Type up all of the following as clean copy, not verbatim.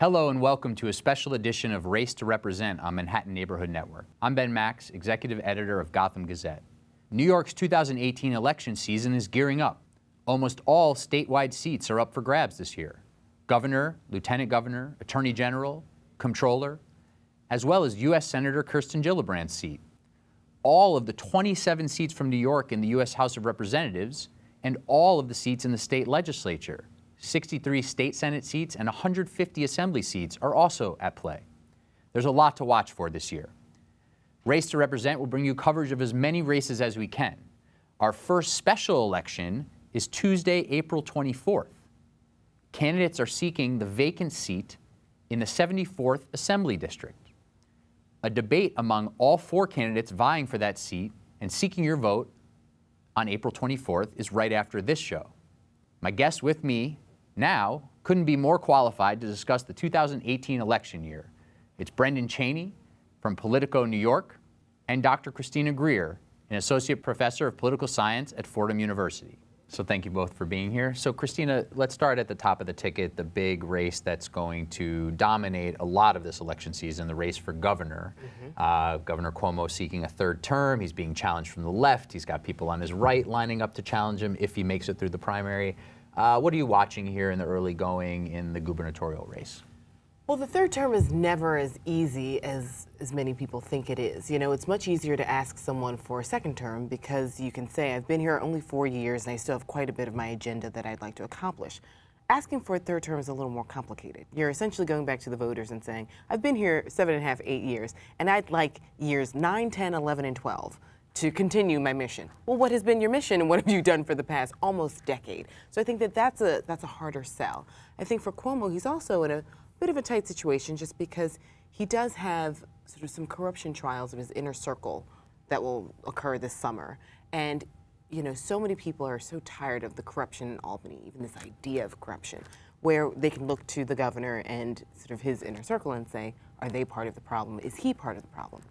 Hello and welcome to a special edition of Race to Represent on Manhattan Neighborhood Network. I'm Ben Max, executive editor of Gotham Gazette. New York's 2018 election season is gearing up. Almost all statewide seats are up for grabs this year. Governor, lieutenant governor, attorney general, comptroller, as well as U.S. Senator Kirsten Gillibrand's seat. All of the 27 seats from New York in the U.S. House of Representatives and all of the seats in the state legislature. 63 state Senate seats and 150 assembly seats are also at play. There's a lot to watch for this year. Race to Represent will bring you coverage of as many races as we can. Our first special election is Tuesday, April 24th. Candidates are seeking the vacant seat in the 74th Assembly District. A debate among all four candidates vying for that seat and seeking your vote on April 24th is right after this show. My guest with me now couldn't be more qualified to discuss the 2018 election year. It's Brendan Cheney from Politico New York and Dr. Christina Greer, an associate professor of political science at Fordham University. So thank you both for being here. So Christina, let's start at the top of the ticket, the big race that's going to dominate a lot of this election season, the race for governor. Governor Cuomo seeking a third term. He's being challenged from the left. He's got people on his right lining up to challenge him if he makes it through the primary. What are you watching here in the early going in the gubernatorial race? Well, the third term is never as easy as many people think it is. You know, it's much easier to ask someone for a second term because you can say, I've been here only 4 years and I still have quite a bit of my agenda that I'd like to accomplish. Asking for a third term is a little more complicated. You're essentially going back to the voters and saying, I've been here 7.5, 8 years, and I'd like years 9, 10, 11, and 12 to continue my mission. Well, what has been your mission and what have you done for the past almost decade? So I think that that's a harder sell. I think for Cuomo, he's also in a bit of a tight situation just because he does have sort of some corruption trials in his inner circle that will occur this summer. And, you know, so many people are so tired of the corruption in Albany, even this idea of corruption, where they can look to the governor and sort of his inner circle and say, are they part of the problem? Is he part of the problem?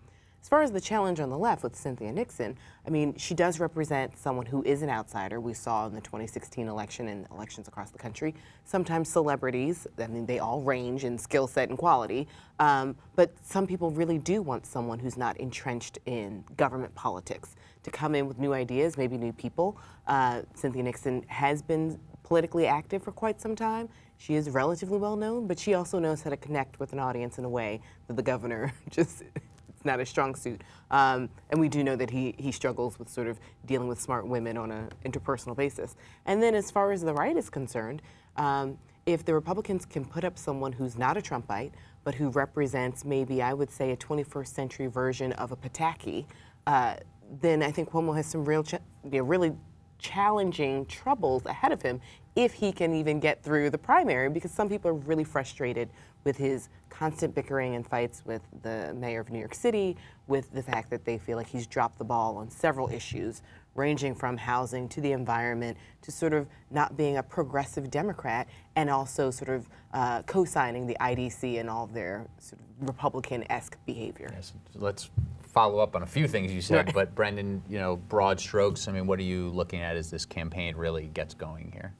As far as the challenge on the left with Cynthia Nixon, I mean, she does represent someone who is an outsider. We saw in the 2016 election and elections across the country, sometimes celebrities, I mean, they all range in skill set and quality, but some people really do want someone who's not entrenched in government politics to come in with new ideas, maybe new people. Cynthia Nixon has been politically active for quite some time. She is relatively well known, but she also knows how to connect with an audience in a way that the governor just... not a strong suit. And we do know that he struggles with sort of dealing with smart women on an interpersonal basis. And then as far as the right is concerned, if the Republicans can put up someone who's not a Trumpite, but who represents maybe, I would say, a 21st century version of a Pataki, then I think Cuomo has some real really challenging troubles ahead of him if he can even get through the primary, because some people are really frustrated with his constant bickering and fights with the mayor of New York City, with the fact that they feel like he's dropped the ball on several issues, ranging from housing to the environment to sort of not being a progressive Democrat and also sort of co-signing the IDC and all of their sort of Republican-esque behavior. Yes, let's follow up on a few things you said, but Brendan, you know, broad strokes, I mean, what are you looking at as this campaign really gets going here?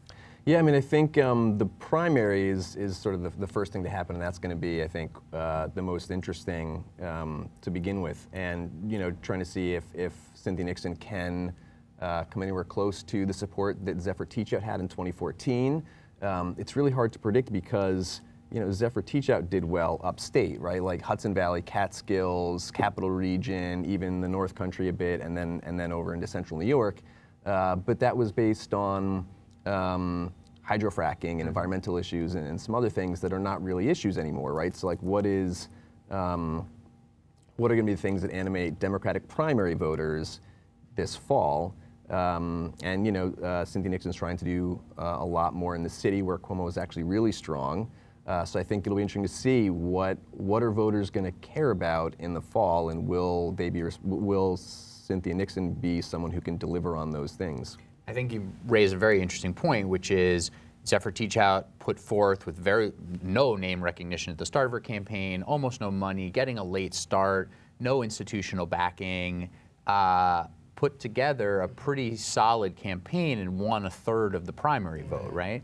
Yeah, I mean, I think the primary is sort of the first thing to happen, and that's going to be, I think, the most interesting to begin with. And, you know, trying to see if Cynthia Nixon can come anywhere close to the support that Zephyr Teachout had in 2014. It's really hard to predict because, you know, Zephyr Teachout did well upstate, right? Like Hudson Valley, Catskills, Capital Region, even the North Country a bit, and then over into Central New York. But that was based on hydrofracking and environmental issues and some other things that are not really issues anymore, right? So like what are going to be the things that animate Democratic primary voters this fall? And you know, Cynthia Nixon's trying to do a lot more in the city where Cuomo is actually really strong. So I think it'll be interesting to see what are voters going to care about in the fall, and will Cynthia Nixon be someone who can deliver on those things? I think you raise a very interesting point, which is Zephyr Teachout put forth with no name recognition at the start of her campaign, almost no money, getting a late start, no institutional backing, put together a pretty solid campaign and won a third of the primary vote, right?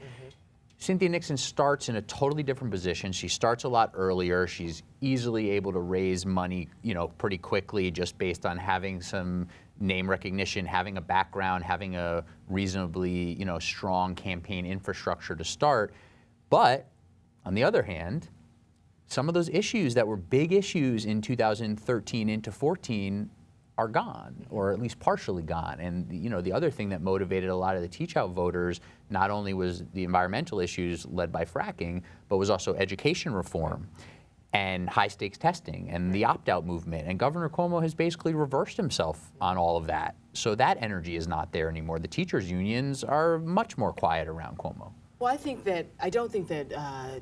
Cynthia Nixon starts in a totally different position. She starts a lot earlier. She's easily able to raise money, you know, pretty quickly just based on having some name recognition, having a background, having a reasonably, you know, strong campaign infrastructure to start. But on the other hand, some of those issues that were big issues in 2013 into 14 are gone, or at least partially gone. And you know, the other thing that motivated a lot of the teach-out voters not only was the environmental issues led by fracking, but was also education reform and high-stakes testing and the opt-out movement. And Governor Cuomo has basically reversed himself on all of that. So that energy is not there anymore. The teachers' unions are much more quiet around Cuomo. Well, I think that I don't think that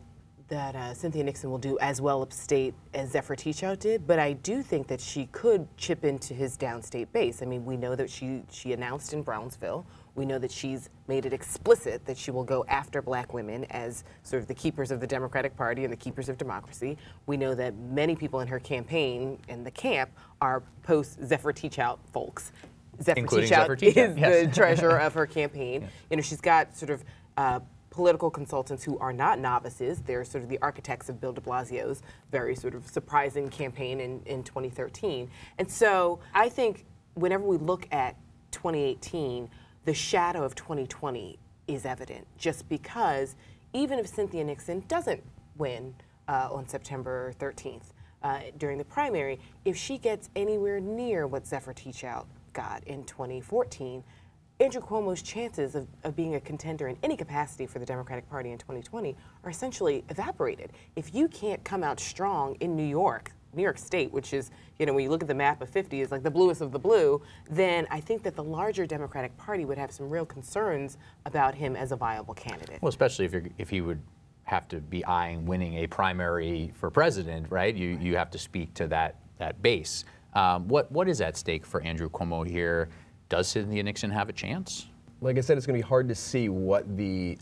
Cynthia Nixon will do as well upstate as Zephyr Teachout did, but I do think that she could chip into his downstate base. I mean, we know that she announced in Brownsville. We know that she's made it explicit that she will go after black women as sort of the keepers of the Democratic Party and the keepers of democracy. We know that many people in her campaign and the camp are post-Zephyr Teachout folks. Zephyr Teachout is the treasurer of her campaign. Yeah. You know, she's got sort of political consultants who are not novices. They're sort of the architects of Bill de Blasio's very sort of surprising campaign in 2013. And so I think whenever we look at 2018, the shadow of 2020 is evident, just because even if Cynthia Nixon doesn't win on September 13th during the primary, if she gets anywhere near what Zephyr Teachout got in 2014, Andrew Cuomo's chances of being a contender in any capacity for the Democratic Party in 2020 are essentially evaporated. If you can't come out strong in New York State, which is, you know, when you look at the map of 50, is like the bluest of the blue, then I think that the larger Democratic Party would have some real concerns about him as a viable candidate. Well, especially if he would have to be eyeing winning a primary for president, right? You have to speak to that base. What is at stake for Andrew Cuomo here? Does Cynthia Nixon have a chance? Like I said, it's going to be hard to see what the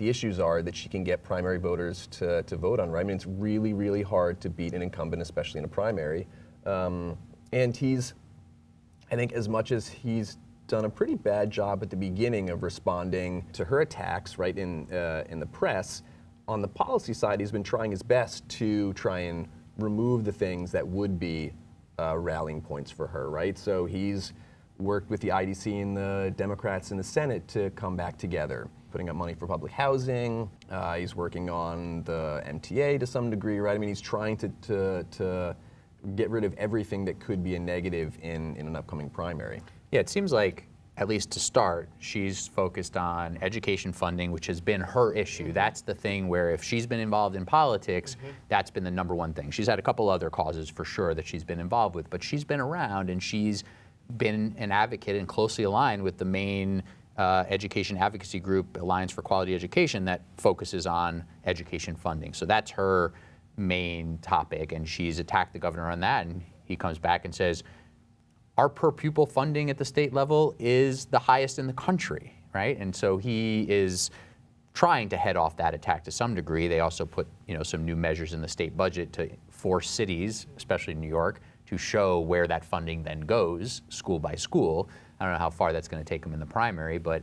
issues are that she can get primary voters to vote on, right? I mean, it's really, really hard to beat an incumbent, especially in a primary. And he's, I think, as much as he's done a pretty bad job at the beginning of responding to her attacks, right, in the press, on the policy side, he's been trying his best to try and remove the things that would be rallying points for her, right? So he's worked with the IDC and the Democrats in the Senate to come back together, putting up money for public housing. He's working on the MTA to some degree, right? I mean, he's trying to get rid of everything that could be a negative in an upcoming primary. Yeah, it seems like, at least to start, she's focused on education funding, which has been her issue. That's the thing where if she's been involved in politics, that's been the number one thing. She's had a couple other causes for sure that she's been involved with, but she's been around and she's been an advocate and closely aligned with the main education advocacy group, Alliance for Quality Education, that focuses on education funding. So that's her main topic, and she's attacked the governor on that, and he comes back and says, our per pupil funding at the state level is the highest in the country, right? And so he is trying to head off that attack to some degree. They also put, you know, some new measures in the state budget to force cities, especially New York, to show where that funding then goes, school by school. I don't know how far that's going to take them in the primary, but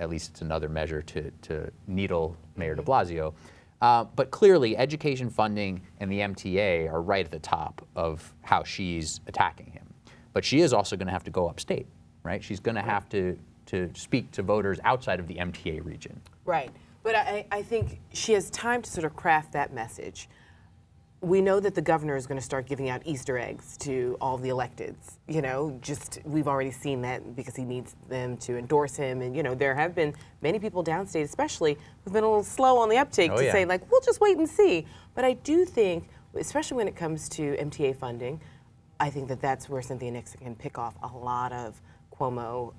at least it's another measure to needle Mayor de Blasio. But clearly, education funding and the MTA are right at the top of how she's attacking him. But she is also going to have to go upstate, right? She's going to have to speak to voters outside of the MTA region. Right, but I think she has time to sort of craft that message. We know that the governor is going to start giving out Easter eggs to all the electeds. You know, just we've already seen that because he needs them to endorse him. And, you know, there have been many people downstate, especially, who've been a little slow on the uptake to say, like, we'll just wait and see. But I do think, especially when it comes to MTA funding, I think that that's where Cynthia Nixon can pick off a lot of Cuomo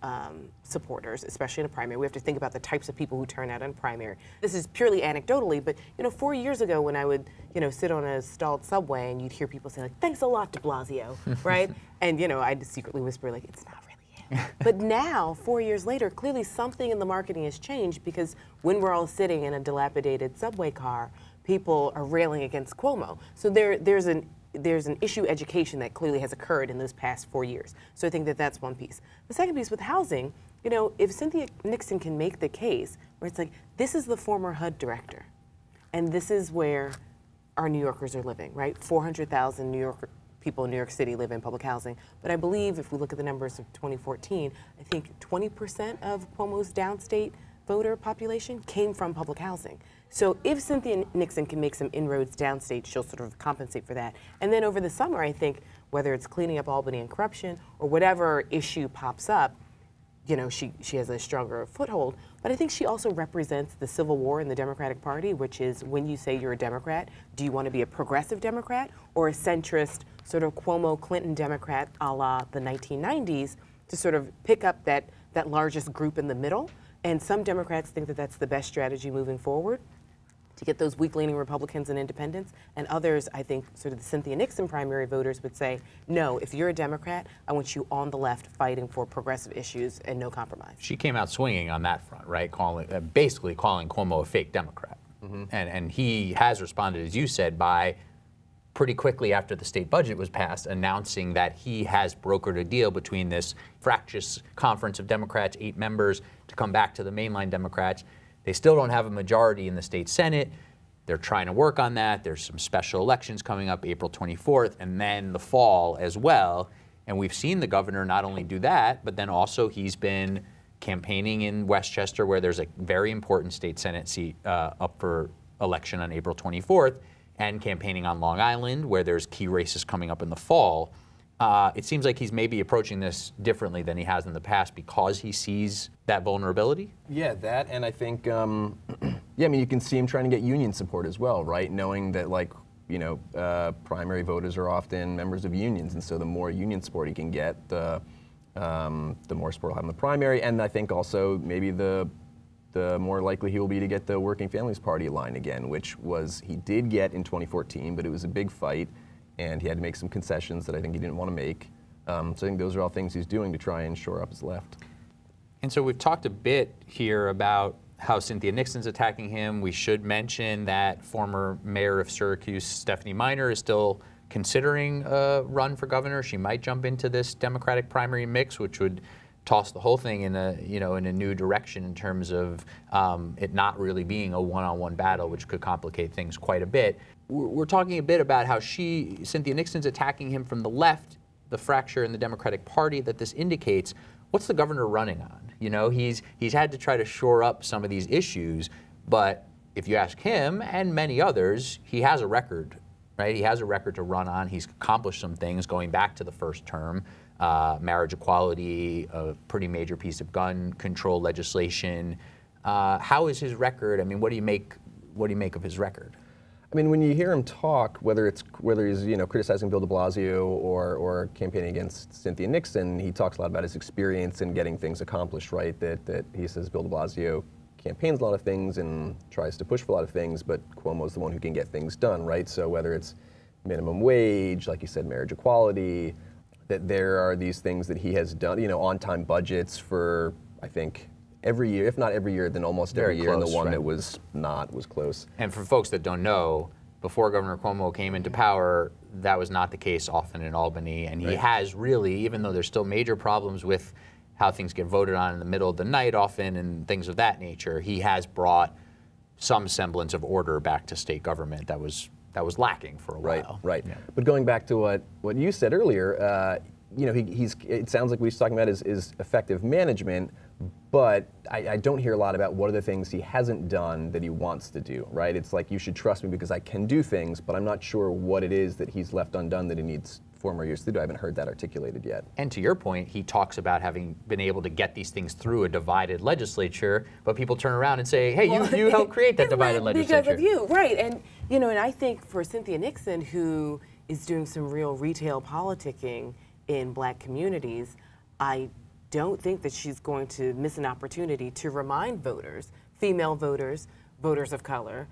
supporters, especially in a primary. We have to think about the types of people who turn out in primary. This is purely anecdotally, but you know, 4 years ago when I would, you know, sit on a stalled subway and you'd hear people say, like, thanks a lot, de Blasio, right? And you know, I'd secretly whisper, like, it's not really him. But now, 4 years later, clearly something in the marketing has changed, because when we're all sitting in a dilapidated subway car, people are railing against Cuomo. So there's an issue education that clearly has occurred in those past 4 years. So I think that that's one piece. The second piece with housing, you know, if Cynthia Nixon can make the case where it's like, this is the former HUD director, and this is where our New Yorkers are living, right? 400,000 New York people in New York City live in public housing. But I believe if we look at the numbers of 2014, I think 20% of Cuomo's downstate voter population came from public housing. So if Cynthia Nixon can make some inroads downstate, she'll sort of compensate for that. And then over the summer, I think, whether it's cleaning up Albany and corruption or whatever issue pops up, you know, she has a stronger foothold. But I think she also represents the Civil War in the Democratic Party, which is when you say you're a Democrat, do you want to be a progressive Democrat or a centrist sort of Cuomo-Clinton Democrat a la the 1990s to sort of pick up that largest group in the middle? And some Democrats think that that's the best strategy moving forward, to get those weak-leaning Republicans and independents, and others, I think, sort of the Cynthia Nixon primary voters would say, no, if you're a Democrat, I want you on the left fighting for progressive issues and no compromise. She came out swinging on that front, right, basically calling Cuomo a fake Democrat. Mm-hmm. And he has responded, as you said, by pretty quickly after the state budget was passed, announcing that he has brokered a deal between this fractious conference of Democrats, 8 members, to come back to the mainline Democrats. They still don't have a majority in the state Senate. They're trying to work on that. There's some special elections coming up April 24th and then the fall as well. And we've seen the governor not only do that, but then also he's been campaigning in Westchester, where there's a very important state Senate seat up for election on April 24th, and campaigning on Long Island, where there's key races coming up in the fall. It seems like he's maybe approaching this differently than he has in the past because he sees that vulnerability? Yeah, that, and I think, yeah, I mean, you can see him trying to get union support as well, right? Knowing that, like, you know, primary voters are often members of unions, and so the more union support he can get, the more support he'll have in the primary, and I think also maybe the more likely he will be to get the Working Families Party line again, which was he did get in 2014, but it was a big fight. And he had to make some concessions that I think he didn't want to make. So I think those are all things he's doing to try and shore up his left. And so we've talked a bit here about how Cynthia Nixon's attacking him. We should mention that former mayor of Syracuse, Stephanie Minor, is still considering a run for governor. She might jump into this Democratic primary mix, which would toss the whole thing in a, you know, in a new direction in terms of it not really being a one-on-one battle, which could complicate things quite a bit. We're talking a bit about how Cynthia Nixon's attacking him from the left, the fracture in the Democratic Party that this indicates. What's the governor running on? You know, he's had to try to shore up some of these issues, but if you ask him and many others, he has a record, right? He has a record to run on. He's accomplished some things going back to the first term, marriage equality, a pretty major piece of gun control legislation. How is his record? I mean, what do you make of his record? I mean, when you hear him talk, whether he's, you know, criticizing Bill de Blasio or campaigning against Cynthia Nixon, he talks a lot about his experience in getting things accomplished, right? That he says Bill de Blasio campaigns a lot of things and tries to push for a lot of things, but Cuomo's the one who can get things done, right? So whether it's minimum wage, like you said, marriage equality, that there are these things that he has done, you know, on-time budgets for, I think, every year, if not every year, then almost every year, and the one that was not was close. And for folks that don't know, before Governor Cuomo came into power, that was not the case often in Albany, and he has really, even though there's still major problems with how things get voted on in the middle of the night often and things of that nature, he has brought some semblance of order back to state government that was lacking for a while. Right, yeah. But going back to what you said earlier, you know, it sounds like what he's talking about is effective management, but I don't hear a lot about what are the things he hasn't done that he wants to do, right? It's like, you should trust me because I can do things, but I'm not sure what it is that he's left undone that he needs 4 more years to do. I haven't heard that articulated yet. And to your point, he talks about having been able to get these things through a divided legislature, but people turn around and say, hey, well, you helped create that divided legislature. Because of you, right. And, you know, and I think for Cynthia Nixon, who is doing some real retail politicking in black communities, I don't think that she's going to miss an opportunity to remind voters, female voters, voters of color,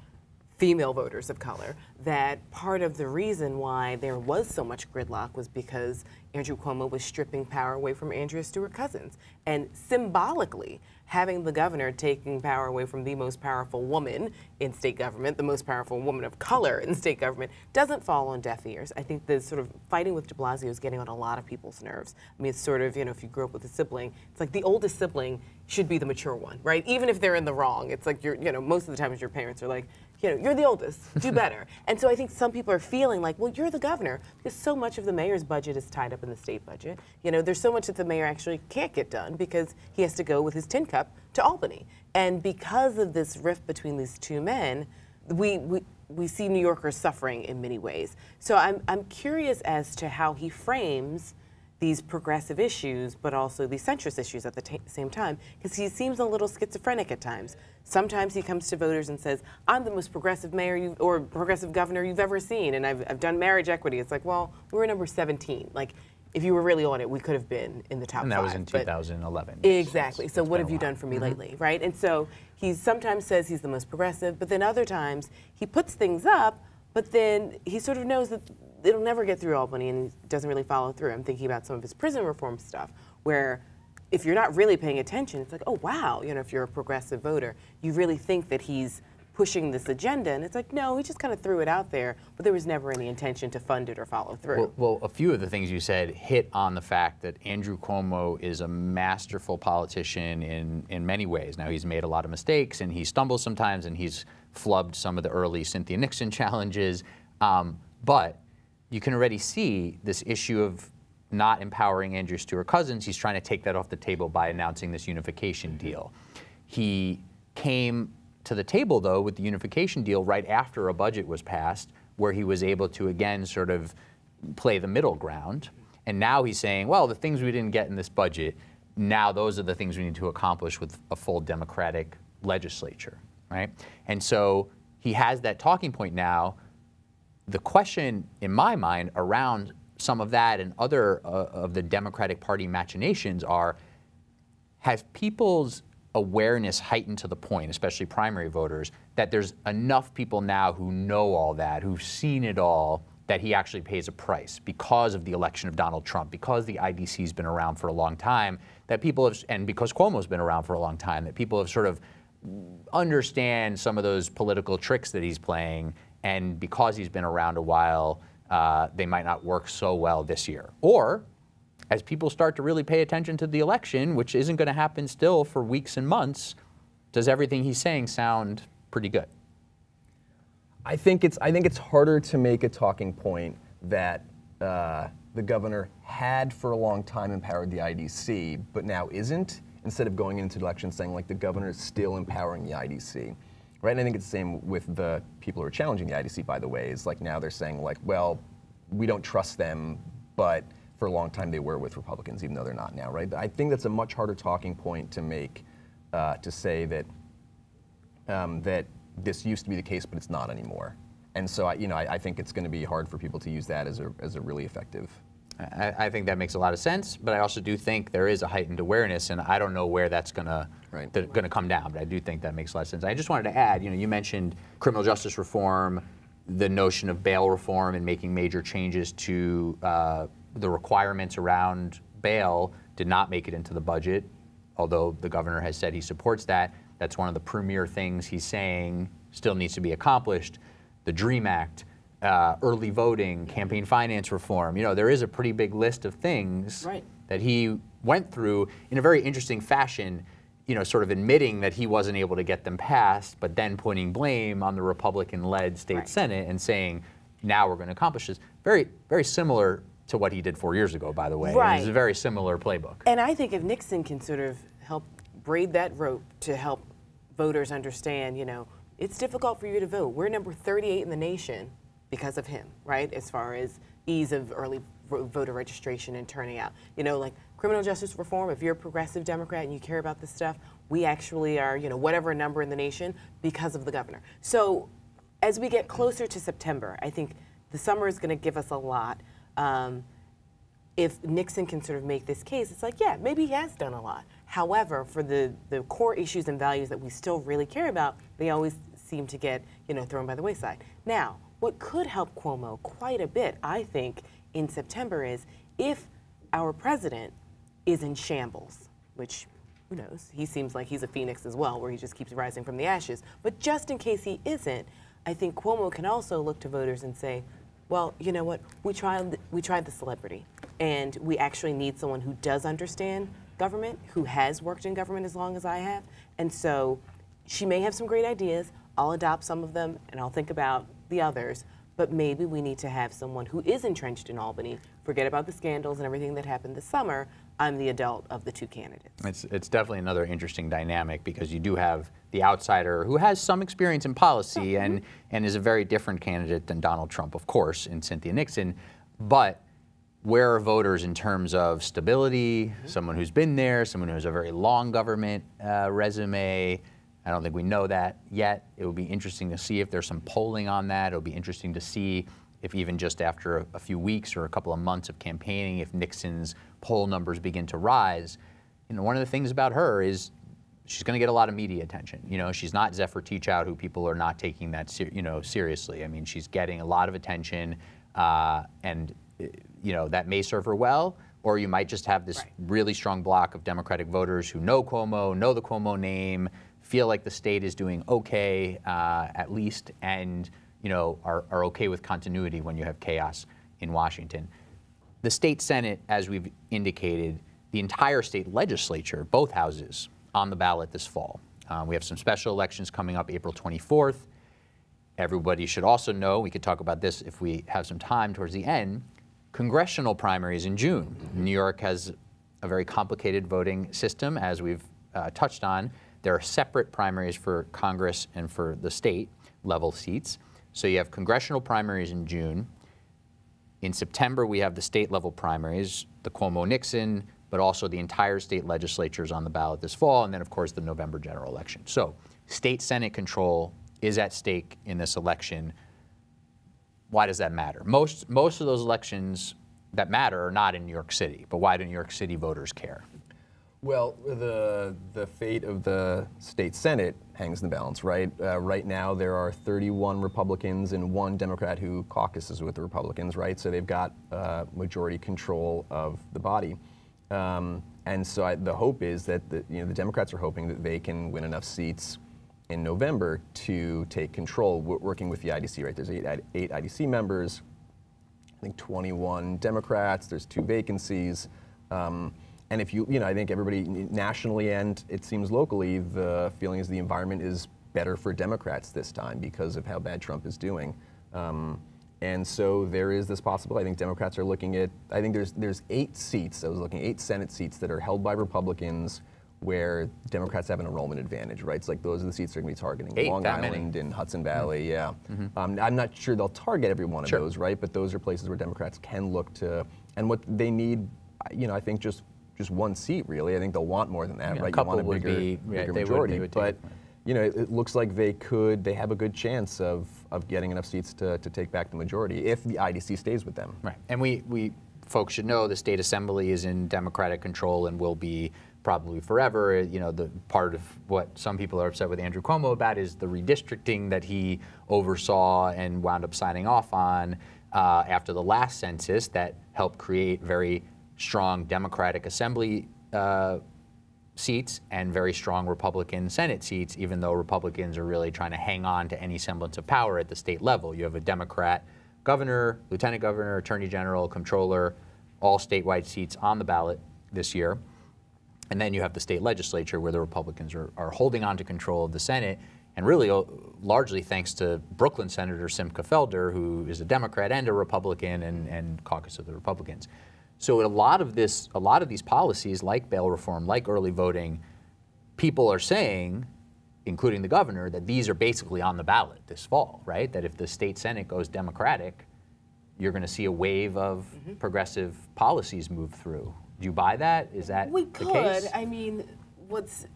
female voters of color, that part of the reason why there was so much gridlock was because Andrew Cuomo was stripping power away from Andrea Stewart Cousins. And symbolically, having the governor taking power away from the most powerful woman in state government, the most powerful woman of color in state government, doesn't fall on deaf ears. I think the sort of fighting with de Blasio is getting on a lot of people's nerves. I mean, it's sort of, you know, if you grew up with a sibling, it's like the oldest sibling should be the mature one, right? Even if they're in the wrong, it's like, you're, you know, most of the times your parents are like, you know, you're the oldest, do better. And so I think some people are feeling like, well, you're the governor, because so much of the mayor's budget is tied up in the state budget. You know, there's so much that the mayor actually can't get done because he has to go with his tin cup to Albany. And because of this rift between these two men, we see New Yorkers suffering in many ways. So I'm curious as to how he frames these progressive issues, but also these centrist issues at the same time, because he seems a little schizophrenic at times. Sometimes he comes to voters and says, I'm the most progressive mayor or progressive governor you've ever seen, and I've done marriage equity. It's like, well, we're number 17. Like, if you were really on it, we could have been in the top 5. And that was in 2011. Exactly. So what have you done for me lately, right? And so he sometimes says he's the most progressive, but then other times he puts things up, but then he sort of knows that it'll never get through Albany and doesn't really follow through. I'm thinking about some of his prison reform stuff, where if you're not really paying attention, it's like, oh, wow, you know, if you're a progressive voter, you really think that he's pushing this agenda. And it's like, no, he just kind of threw it out there, but there was never any intention to fund it or follow through. Well, a few of the things you said hit on the fact that Andrew Cuomo is a masterful politician in many ways. Now, he's made a lot of mistakes, and he stumbles sometimes, and he's flubbed some of the early Cynthia Nixon challenges. But you can already see this issue of not empowering Andrea Stewart Cousins. He's trying to take that off the table by announcing this unification deal. He came to the table, though, with the unification deal right after a budget was passed, where he was able to, again, sort of play the middle ground. And now he's saying, well, the things we didn't get in this budget, now those are the things we need to accomplish with a full Democratic legislature, right? And so he has that talking point now. The question, in my mind, around some of that and other of the Democratic Party machinations are, has people's awareness heightened to the point, especially primary voters, that there's enough people now who know all that, who've seen it all, that he actually pays a price because of the election of Donald Trump, because the IDC's been around for a long time, that people have, and because Cuomo's been around for a long time, that people have sort of understand some of those political tricks that he's playing, and because he's been around a while, they might not work so well this year. Or, as people start to really pay attention to the election, which isn't going to happen still for weeks and months, does everything he's saying sound pretty good? I think it's harder to make a talking point that the governor had for a long time empowered the IDC, but now isn't, instead of going into the election saying, like, the governor is still empowering the IDC. Right, and I think it's the same with the people who are challenging the IDC, by the way, is like now they're saying, like, well, we don't trust them, but for a long time they were with Republicans, even though they're not now, right? I think that's a much harder talking point to make, to say that that this used to be the case, but it's not anymore. And so, I think it's going to be hard for people to use that as a really effective. I think that makes a lot of sense, but I also do think there is a heightened awareness, and I don't know where that's gonna come down, but I do think that makes a lot of sense. I just wanted to add, you know, you mentioned criminal justice reform, the notion of bail reform and making major changes to the requirements around bail did not make it into the budget, although the governor has said he supports that. That's one of the premier things he's saying still needs to be accomplished. The DREAM Act, early voting, campaign finance reform. You know, there is a pretty big list of things that he went through in a very interesting fashion, you know, sort of admitting that he wasn't able to get them passed, but then pointing blame on the Republican-led state Senate and saying, now we're going to accomplish this. Very, very similar to what he did 4 years ago, by the way. Right. It's a very similar playbook. And I think if Nixon can sort of help braid that rope to help voters understand, you know, it's difficult for you to vote. We're number 38 in the nation. Because of him, right? As far as ease of early voter registration and turning out. You know, like criminal justice reform, if you're a progressive Democrat and you care about this stuff, we actually are, you know, whatever number in the nation because of the governor. So as we get closer to September, I think the summer is going to give us a lot. If Nixon can sort of make this case, it's like, yeah, maybe he has done a lot. However, for the core issues and values that we still really care about, they always seem to get, thrown by the wayside. Now, what could help Cuomo quite a bit, I think, in September is if our president is in shambles, which, who knows, he seems like he's a phoenix as well, where he just keeps rising from the ashes. But just in case he isn't, I think Cuomo can also look to voters and say, well, you know what, we tried the celebrity, and we actually need someone who does understand government, who has worked in government as long as I have, and so she may have some great ideas, I'll adopt some of them, and I'll think about the others, but maybe we need to have someone who is entrenched in Albany. Forget about the scandals and everything that happened this summer. I'm the adult of the two candidates. It's definitely another interesting dynamic, because you do have the outsider who has some experience in policy and is a very different candidate than Donald Trump, of course, and Cynthia Nixon. But where are voters in terms of stability, someone who's been there, someone who has a very long government resume? I don't think we know that yet. It would be interesting to see if there's some polling on that. It would be interesting to see if even just after a few weeks or a couple of months of campaigning, if Nixon's poll numbers begin to rise. One of the things about her is she's going to get a lot of media attention. She's not Zephyr Teachout, who people are not taking that seriously. I mean, she's getting a lot of attention, and that may serve her well. Or you might just have this really strong block of Democratic voters who know Cuomo, know the Cuomo name, feel like the state is doing okay, at least, and are okay with continuity when you have chaos in Washington. The state Senate, as we've indicated, the entire state legislature, both houses, on the ballot this fall. We have some special elections coming up April 24th. Everybody should also know, we could talk about this if we have some time towards the end, congressional primaries in June. New York has a very complicated voting system, as we've touched on. There are separate primaries for Congress and for the state level seats. So you have congressional primaries in June. In September, we have the state level primaries, the Cuomo-Nixon, but also the entire state legislature is on the ballot this fall, and then, of course, the November general election. So state Senate control is at stake in this election. Why does that matter? Most of those elections that matter are not in New York City, but why do New York City voters care? Well, the fate of the state Senate hangs in the balance, right? Right now, there are 31 Republicans and 1 Democrat who caucuses with the Republicans, right? So they've got majority control of the body, and so the hope is that the Democrats are hoping that they can win enough seats in November to take control. We're working with the IDC, right? There's eight IDC members, I think 21 Democrats. There's 2 vacancies. And if I think everybody nationally and it seems locally, the feeling is the environment is better for Democrats this time because of how bad Trump is doing. And so there is this possibility. I think Democrats are looking at, I think there's 8 seats, I was looking, 8 Senate seats that are held by Republicans where Democrats have an enrollment advantage, right? It's like those are the seats they're going to be targeting. 8, Long Island and Hudson Valley, I'm not sure they'll target every one of those, right? But those are places where Democrats can look to, and what they need, I think just 1 seat, really. I think they'll want more than that, right? You want a bigger majority. But, it looks like they have a good chance of getting enough seats to take back the majority if the IDC stays with them. Right. And folks should know the state assembly is in Democratic control and will be probably forever. The part of what some people are upset with Andrew Cuomo about is the redistricting that he oversaw and wound up signing off on after the last census that helped create very strong Democratic Assembly seats and very strong Republican Senate seats, even though Republicans are really trying to hang on to any semblance of power at the state level. You have a Democrat governor, lieutenant governor, attorney general, comptroller, all statewide seats on the ballot this year. And then you have the state legislature where the Republicans are holding on to control of the Senate, and really largely thanks to Brooklyn Senator Simcha Felder, who is a Democrat and a Republican and caucus of the Republicans. So a lot of these policies, like bail reform, like early voting, people are saying, including the governor, that these are basically on the ballot this fall, right? That if the state Senate goes Democratic, you're going to see a wave of progressive policies move through. Do you buy that? Is that the case? We could. I mean, what's,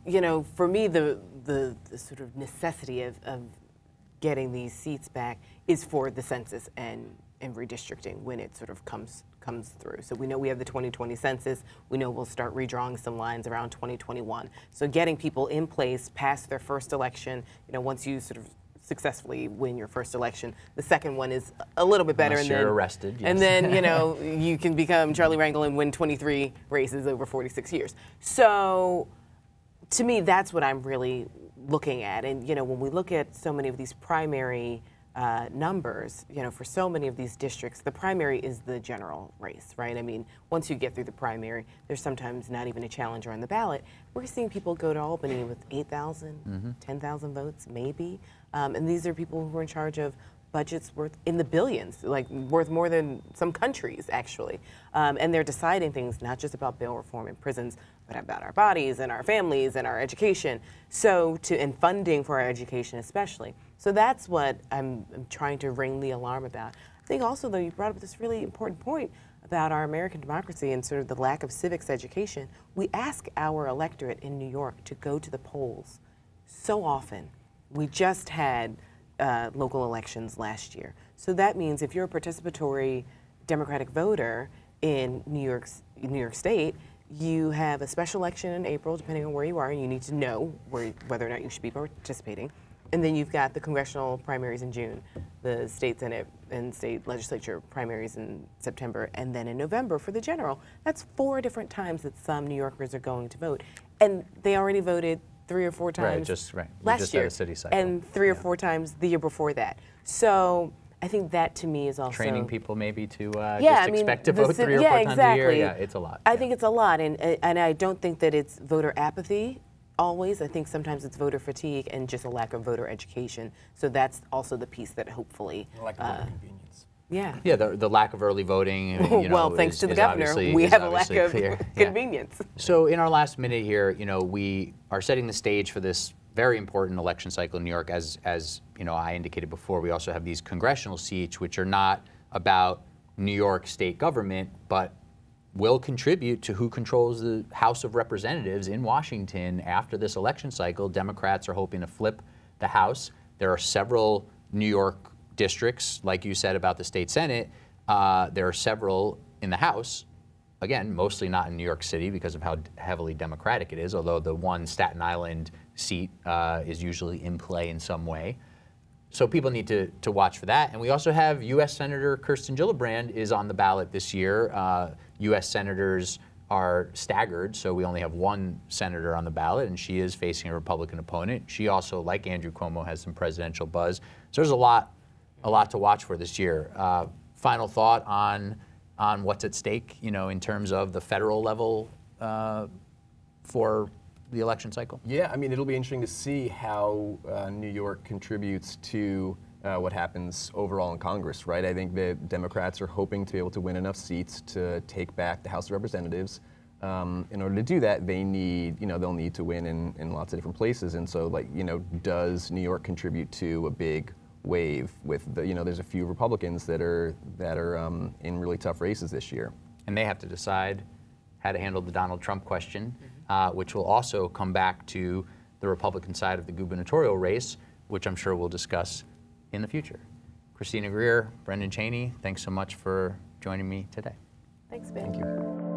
for me, the sort of necessity of getting these seats back is for the census and redistricting when it sort of comes through. So we know we have the 2020 census. We know we'll start redrawing some lines around 2021. So getting people in place past their first election, once you sort of successfully win your first election. The second one is a little bit better. Unless you're arrested. Yes. And then, you know, you can become Charlie Rangel and win 23 races over 46 years. So to me, that's what I'm really looking at. And, you know, when we look at so many of these primary numbers, you know, for so many of these districts, the primary is the general race, right? I mean, once you get through the primary, there's sometimes not even a challenger on the ballot. We're seeing people go to Albany with 8,000, 10,000 votes, maybe. And these are people who are in charge of budgets worth in the billions, like worth more than some countries, actually. And they're deciding things not just about bail reform and prisons, but about our bodies and our families and our education. So to, and funding for our education especially. So that's what I'm trying to ring the alarm about. I think also, though, you brought up this really important point about our American democracy and sort of the lack of civics education. We ask our electorate in New York to go to the polls so often. We just had local elections last year. So that means if you're a participatory Democratic voter in New York State, you have a special election in April, depending on where you are, and you need to know whether or not you should be participating. And then you've got the congressional primaries in June, the state senate and state legislature primaries in September, and then in November for the general. That's 4 different times that some New Yorkers are going to vote. And they already voted 3 or 4 times last year, a city cycle. And 3 or 4 times the year before that. So I think that to me is also training people maybe to expect to vote three or four times a year. Yeah, it's a lot. I think it's a lot, and I don't think that it's voter apathy. Always, I think sometimes it's voter fatigue and just a lack of voter education. So that's also the piece that hopefully. Lack of voter convenience. Yeah. Yeah, the lack of early voting. You know, well, thanks to the governor, we have a lack of convenience. Yeah. So in our last minute here, you know, we are setting the stage for this very important election cycle in New York. As you know, I indicated before, we also have these congressional seats, which are not about New York state government, but will contribute to who controls the House of Representatives in Washington after this election cycle. Democrats are hoping to flip the House. There are several New York districts, like you said about the state Senate. There are several in the House. Again, mostly not in New York City because of how heavily Democratic it is, although the one Staten Island seat is usually in play in some way. So people need to watch for that. And we also have U.S. Senator Kirsten Gillibrand is on the ballot this year. U.S. senators are staggered, so we only have one senator on the ballot, and she is facing a Republican opponent. She also, like Andrew Cuomo, has some presidential buzz. So there's a lot to watch for this year. Final thought on what's at stake, you know, in terms of the federal level for the election cycle? Yeah, I mean, it'll be interesting to see how New York contributes to what happens overall in Congress, right? I think the Democrats are hoping to be able to win enough seats to take back the House of Representatives. In order to do that, they need, you know, they'll need to win in lots of different places. And so, like, you know, does New York contribute to a big wave with the, you know, there's a few Republicans that are in really tough races this year. And they have to decide how to handle the Donald Trump question. Which will also come back to the Republican side of the gubernatorial race, which I'm sure we'll discuss in the future. Christina Greer, Brendan Cheney, thanks so much for joining me today. Thanks, Ben. Thank you.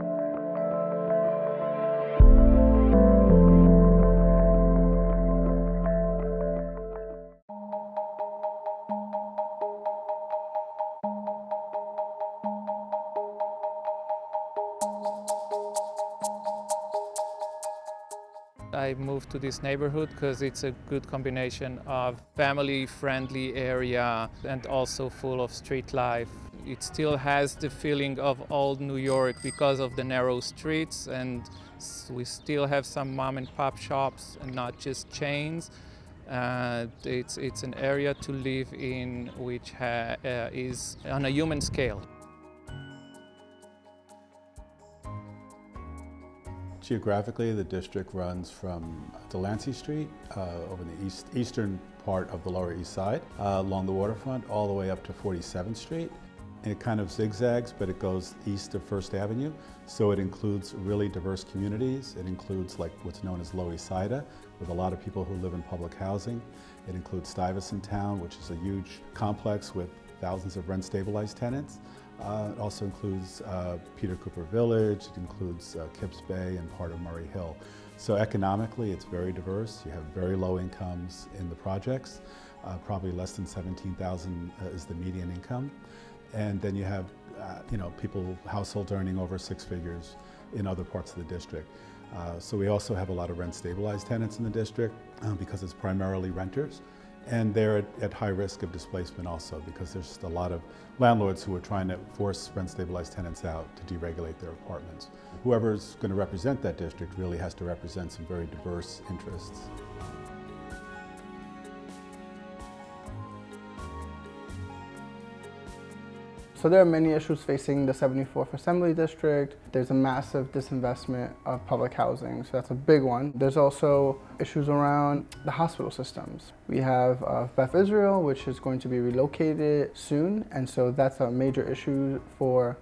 I moved to this neighborhood because it's a good combination of family-friendly area and also full of street life. It still has the feeling of old New York because of the narrow streets, and we still have some mom and pop shops and not just chains. It's an area to live in which is on a human scale. Geographically, the district runs from Delancey Street over the eastern part of the Lower East Side, along the waterfront, all the way up to 47th Street. And it kind of zigzags, but it goes east of First Avenue, so it includes really diverse communities. It includes like what's known as Lower East Side, with a lot of people who live in public housing. It includes Stuyvesant Town, which is a huge complex with thousands of rent-stabilized tenants. It also includes Peter Cooper Village, it includes Kips Bay and part of Murray Hill. So economically, it's very diverse. You have very low incomes in the projects. probably less than $17,000 is the median income. And then you have people, households earning over six figures in other parts of the district. So we also have a lot of rent-stabilized tenants in the district because it's primarily renters. And they're at high risk of displacement also because there's just a lot of landlords who are trying to force rent-stabilized tenants out to deregulate their apartments. Whoever's going to represent that district really has to represent some very diverse interests. So there are many issues facing the 74th Assembly District. There's a massive disinvestment of public housing, so that's a big one. There's also issues around the hospital systems. We have Beth Israel, which is going to be relocated soon, and so that's a major issue for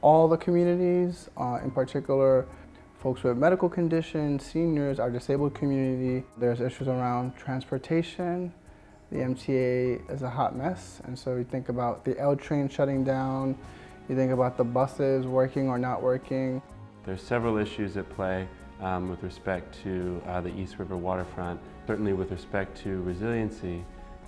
all the communities, in particular folks with medical conditions, seniors, our disabled community. There's issues around transportation. The MTA is a hot mess, and so you think about the L train shutting down, you think about the buses working or not working. There's several issues at play with respect to the East River waterfront. Certainly with respect to resiliency,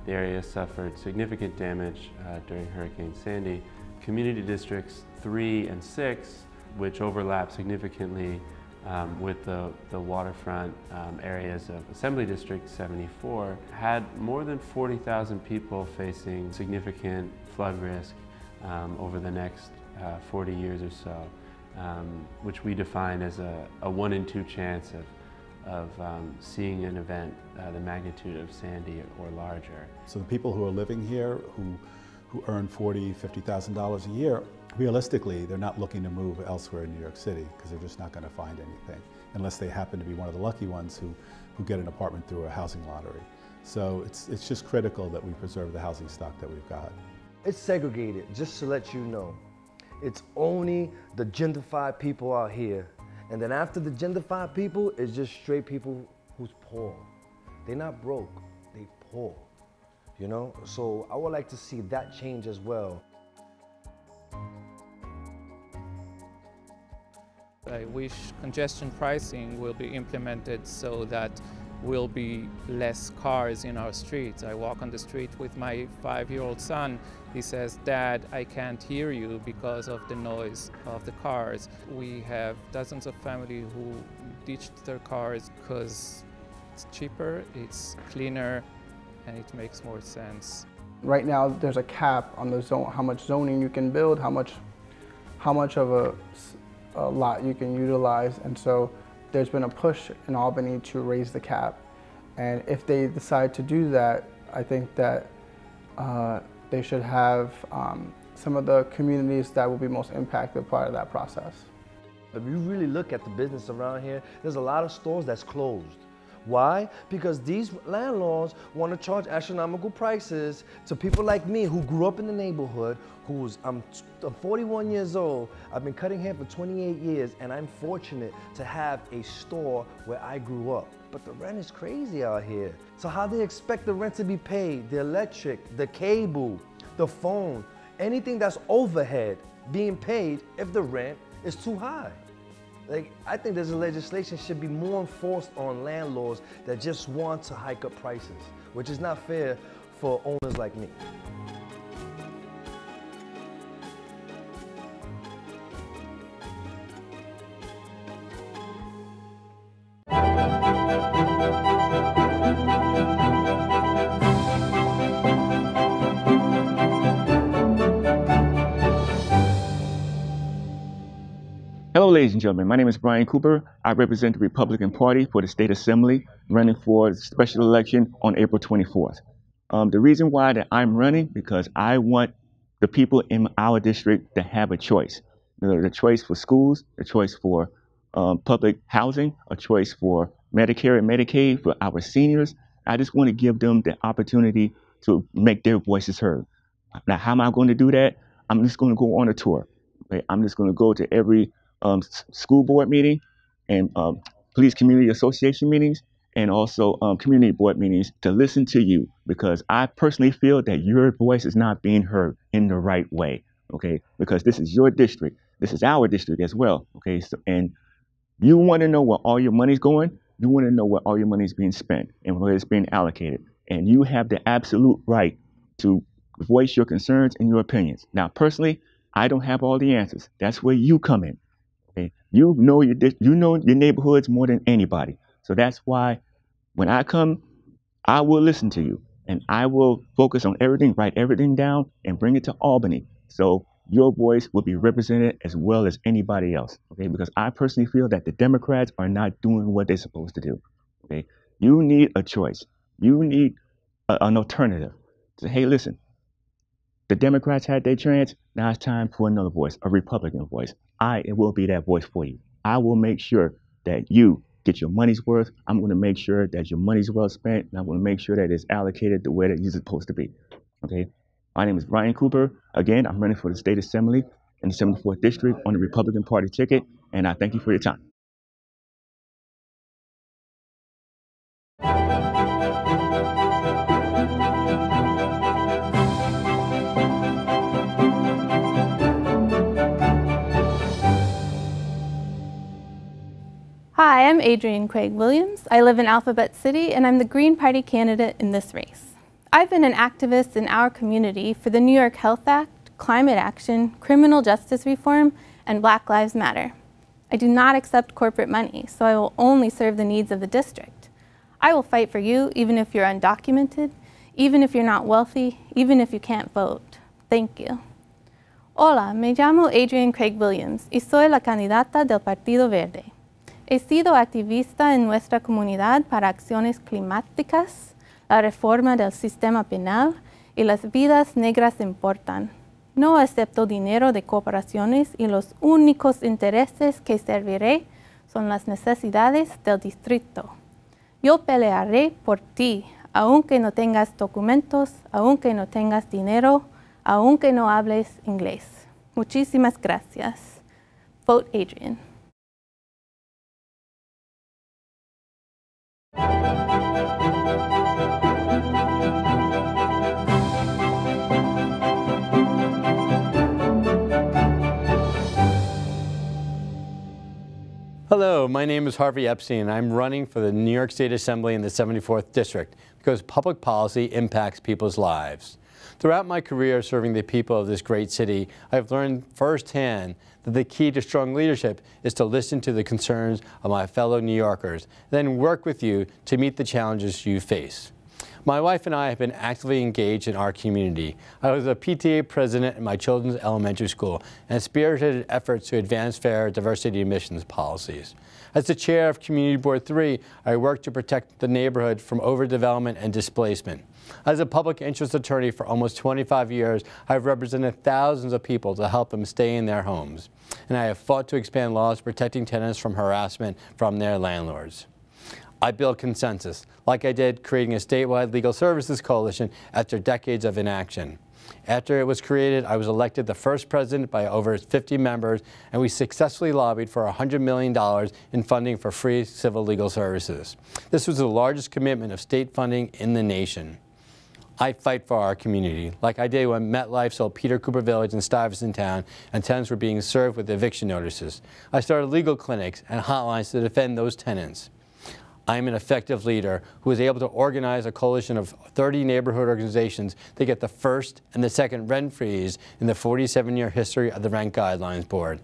the area suffered significant damage during Hurricane Sandy. Community districts 3 and 6, which overlap significantly with the waterfront areas of Assembly District 74, had more than 40,000 people facing significant flood risk over the next 40 years or so, which we define as a 1 in 2 chance of seeing an event the magnitude of Sandy or larger. So the people who are living here, who earn $40,000, $50,000 a year, realistically, they're not looking to move elsewhere in New York City because they're just not going to find anything unless they happen to be one of the lucky ones who get an apartment through a housing lottery. So it's just critical that we preserve the housing stock that we've got. It's segregated, just to let you know. It's only the gentrified people out here. And then after the gentrified people, it's just straight people who's poor. They're not broke, they're poor. So I would like to see that change as well. I wish congestion pricing will be implemented so that will be less cars in our streets. I walk on the street with my 5-year-old son. He says, "Dad, I can't hear you because of the noise of the cars." We have dozens of families who ditched their cars because it's cheaper, it's cleaner, and it makes more sense. Right now, there's a cap on the zone, how much zoning you can build, how much of a lot you can utilize, and so there's been a push in Albany to raise the cap. And if they decide to do that, I think that they should have some of the communities that will be most impacted part of that process. If you really look at the business around here, there's a lot of stores that's closed. Why? Because these landlords want to charge astronomical prices to people like me who grew up in the neighborhood, I'm 41 years old, I've been cutting hair for 28 years, and I'm fortunate to have a store where I grew up. But the rent is crazy out here. So how they expect the rent to be paid, the electric, the cable, the phone, anything that's overhead being paid if the rent is too high. I think there's a legislation should be more enforced on landlords that just want to hike up prices, which is not fair for owners like me. Hello, ladies and gentlemen. My name is Bryan Cooper. I represent the Republican Party for the State Assembly, running for the special election on April 24th. The reason why that I'm running, because I want the people in our district to have a choice. The choice for schools, a choice for public housing, a choice for Medicare and Medicaid for our seniors. I just want to give them the opportunity to make their voices heard. Now, how am I going to do that? I'm just going to go on a tour. Okay? I'm just going to go to every school board meeting and police community association meetings and also community board meetings to listen to you, because I personally feel that your voice is not being heard in the right way, okay? Because this is your district. This is our district as well, okay? So, and you want to know where all your money's going. You want to know where all your money's being spent and where it's being allocated. and you have the absolute right to voice your concerns and your opinions. Now, personally, I don't have all the answers. That's where you come in. Okay? You know your neighborhoods more than anybody. So that's why when I come, I will listen to you, and I will focus on everything, write everything down, and bring it to Albany. So your voice will be represented as well as anybody else, okay? Because I personally feel that the Democrats are not doing what they're supposed to do, okay? You need a choice. You need an alternative. Say, hey, listen, the Democrats had their chance. Now it's time for another voice, a Republican voice. I will be that voice for you. I will make sure that you get your money's worth. I'm going to make sure that your money's well spent, and I'm going to make sure that it's allocated the way that you're supposed to be, okay? My name is Bryan Cooper. Again, I'm running for the State Assembly in the 74th District on the Republican Party ticket, and I thank you for your time. Hi, I'm Adrienne Craig Williams. I live in Alphabet City, and I'm the Green Party candidate in this race. I've been an activist in our community for the New York Health Act, climate action, criminal justice reform, and Black Lives Matter. I do not accept corporate money, so I will only serve the needs of the district. I will fight for you even if you're undocumented, even if you're not wealthy, even if you can't vote. Thank you. Hola, me llamo Adrienne Craig Williams y soy la candidata del Partido Verde. He sido activista en nuestra comunidad para acciones climáticas, la reforma del sistema penal y las vidas negras importan. No acepto dinero de corporaciones y los únicos intereses que serviré son las necesidades del distrito. Yo pelearé por ti, aunque no tengas documentos, aunque no tengas dinero, aunque no hables inglés. Muchísimas gracias. Vote Adrienne. Hello, my name is Harvey Epstein, and I'm running for the New York State Assembly in the 74th District because public policy impacts people's lives. Throughout my career serving the people of this great city, I've learned firsthand that the key to strong leadership is to listen to the concerns of my fellow New Yorkers, then work with you to meet the challenges you face. My wife and I have been actively engaged in our community. I was a PTA president in my children's elementary school and spearheaded efforts to advance fair diversity admissions policies. As the chair of Community Board 3, I worked to protect the neighborhood from overdevelopment and displacement. As a public interest attorney for almost 25 years, I've represented thousands of people to help them stay in their homes. And I have fought to expand laws protecting tenants from harassment from their landlords. I build consensus, like I did creating a statewide legal services coalition after decades of inaction. After it was created, I was elected the first president by over 50 members, and we successfully lobbied for $100 million in funding for free civil legal services. This was the largest commitment of state funding in the nation. I fight for our community, like I did when MetLife sold Peter Cooper Village in Stuyvesant Town and tenants were being served with eviction notices. I started legal clinics and hotlines to defend those tenants. I am an effective leader who is able to organize a coalition of 30 neighborhood organizations to get the first and the second rent freeze in the 47-year history of the Rent Guidelines Board.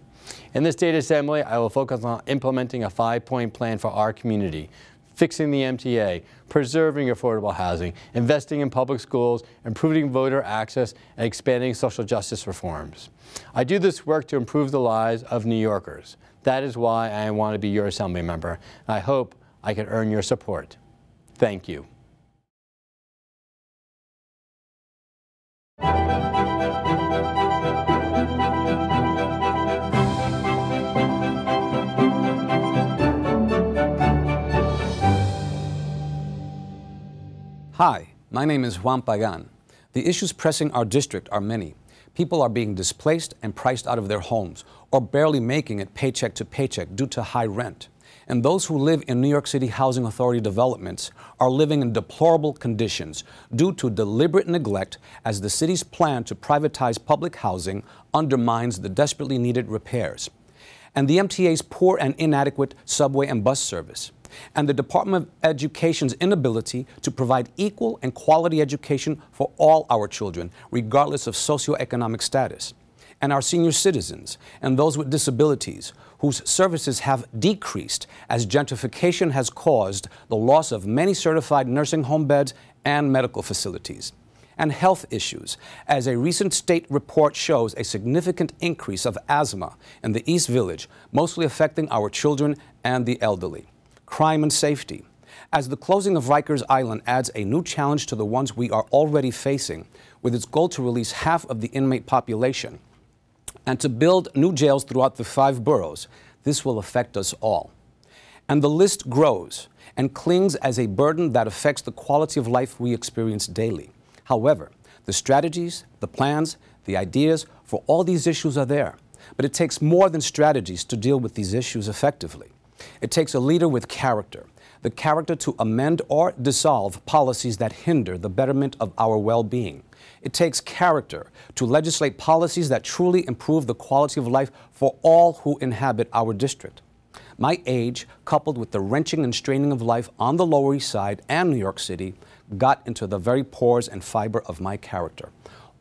In the State Assembly, I will focus on implementing a five-point plan for our community, fixing the MTA, preserving affordable housing, investing in public schools, improving voter access, and expanding social justice reforms. I do this work to improve the lives of New Yorkers. That is why I want to be your Assembly member. I hope I can earn your support. Thank you. Hi, my name is Juan Pagan. The issues pressing our district are many. People are being displaced and priced out of their homes, or barely making it paycheck to paycheck due to high rent. And those who live in New York City Housing Authority developments are living in deplorable conditions due to deliberate neglect as the city's plan to privatize public housing undermines the desperately needed repairs. And the MTA's poor and inadequate subway and bus service. and the Department of Education's inability to provide equal and quality education for all our children, regardless of socioeconomic status, and our senior citizens and those with disabilities whose services have decreased as gentrification has caused the loss of many certified nursing home beds and medical facilities. And health issues, as a recent state report shows a significant increase of asthma in the East Village, mostly affecting our children and the elderly. Crime and safety, as the closing of Rikers Island adds a new challenge to the ones we are already facing, with its goal to release half of the inmate population and to build new jails throughout the 5 boroughs. This will affect us all. And the list grows and clings as a burden that affects the quality of life we experience daily. However, the strategies, the plans, the ideas for all these issues are there. But it takes more than strategies to deal with these issues effectively. It takes a leader with character, the character to amend or dissolve policies that hinder the betterment of our well-being. It takes character to legislate policies that truly improve the quality of life for all who inhabit our district. My age, coupled with the wrenching and straining of life on the Lower East Side and New York City, got into the very pores and fiber of my character.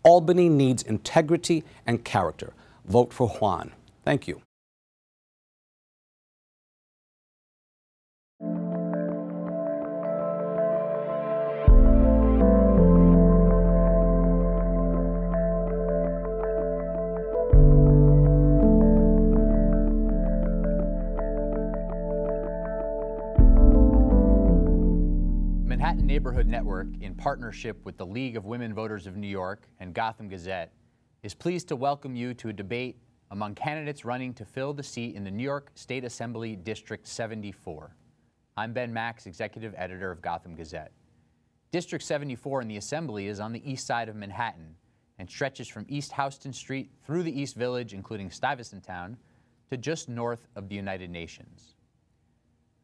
Albany needs integrity and character. Vote for Juan. Thank you. Manhattan Neighborhood Network, in partnership with the League of Women Voters of New York and Gotham Gazette, is pleased to welcome you to a debate among candidates running to fill the seat in the New York State Assembly District 74. I'm Ben Max, executive editor of Gotham Gazette. District 74 in the Assembly is on the east side of Manhattan and stretches from East Houston Street through the East Village, including Stuyvesant Town, to just north of the United Nations.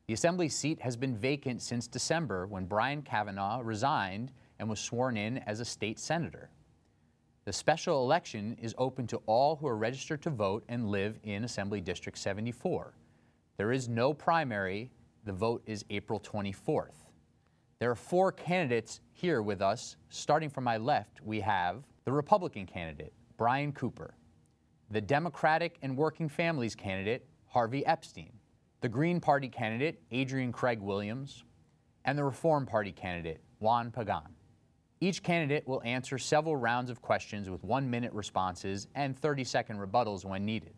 The Assembly seat has been vacant since December, when Brian Kavanagh resigned and was sworn in as a state senator. The special election is open to all who are registered to vote and live in Assembly District 74. There is no primary. The vote is April 24th. There are 4 candidates here with us. Starting from my left, we have the Republican candidate, Bryan Cooper, the Democratic and Working Families candidate, Harvey Epstein, the Green Party candidate, Adrienne Craig Williams, and the Reform Party candidate, Juan Pagan. Each candidate will answer several rounds of questions with 1-minute responses and 30-second rebuttals when needed.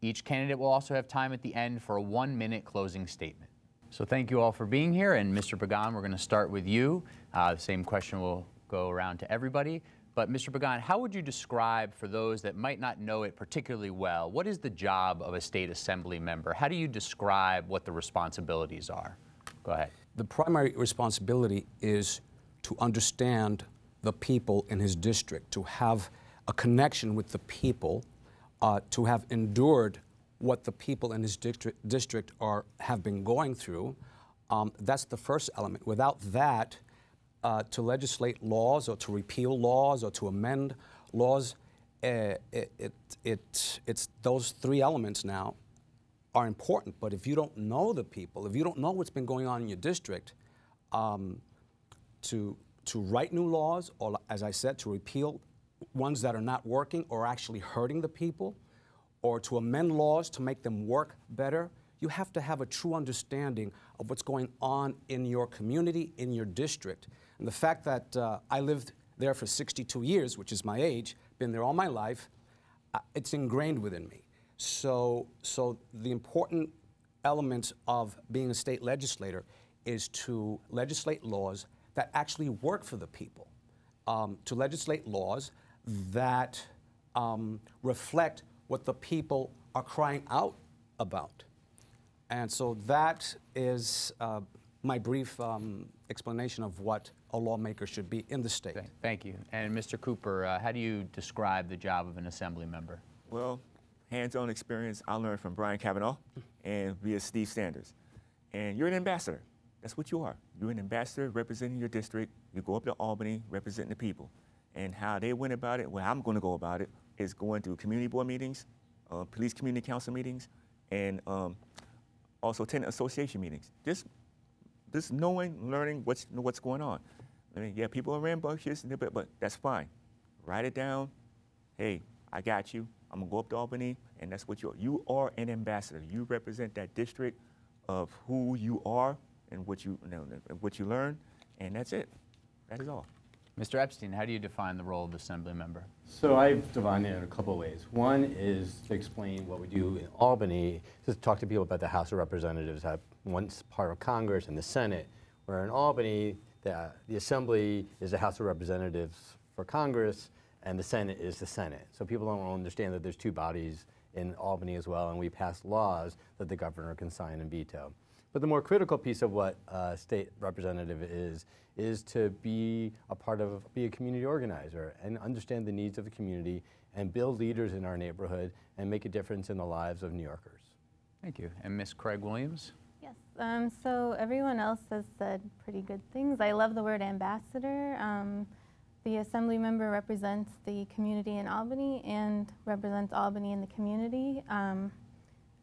Each candidate will also have time at the end for a 1-minute closing statement. So thank you all for being here, and Mr. Pagan, we're going to start with you. The same question will go around to everybody. But Mr. Pagan, how would you describe, for those that might not know it particularly well, what is the job of a state assembly member? How do you describe what the responsibilities are? Go ahead. The primary responsibility is to understand the people in his district, to have a connection with the people, to have endured what the people in his district have been going through. That's the first element. Without that, to legislate laws or to repeal laws or to amend laws, it's those 3 elements now are important. But if you don't know the people, if you don't know what's been going on in your district, to write new laws or, as I said, to repeal ones that are not working or actually hurting the people, or to amend laws to make them work better, you have to have a true understanding of what's going on in your community, in your district. And the fact that I lived there for 62 years, which is my age, been there all my life, it's ingrained within me. So the important element of being a state legislator is to legislate laws that actually work for the people, to legislate laws that reflect what the people are crying out about. And so that is my brief explanation of what a lawmaker should be in the state. Thank you. And Mr. Cooper, how do you describe the job of an assembly member? Well, hands-on experience I learned from Brian Kavanagh and via Steve Sanders. And you're an ambassador. That's what you are. You're an ambassador representing your district. You go up to Albany representing the people. And how they went about it, well, I'm going to go about it, is going through community board meetings, police community council meetings, and also tenant association meetings. Just knowing, learning what's going on. I mean, yeah, people are rambunctious, but that's fine. Write it down. Hey, I got you. I'm gonna go up to Albany, and that's what you are an ambassador. You represent that district of who you are and what you learn, and that's it. That is all. Mr. Epstein, how do you define the role of assembly member? So I've defined it in a couple of ways. One is to explain what we do in Albany, to talk to people about the House of Representatives, once part of Congress and the Senate, where in Albany, the Assembly is the House of Representatives for Congress, and the Senate is the Senate. So people don't understand that there's two bodies in Albany as well, and we pass laws that the governor can sign and veto. But the more critical piece of what a state representative is to be a part of, be a community organizer and understand the needs of the community and build leaders in our neighborhood and make a difference in the lives of New Yorkers. Thank you. And Ms. Craig Williams? Yes, so everyone else has said pretty good things. I love the word ambassador. The assembly member represents the community in Albany and represents Albany in the community,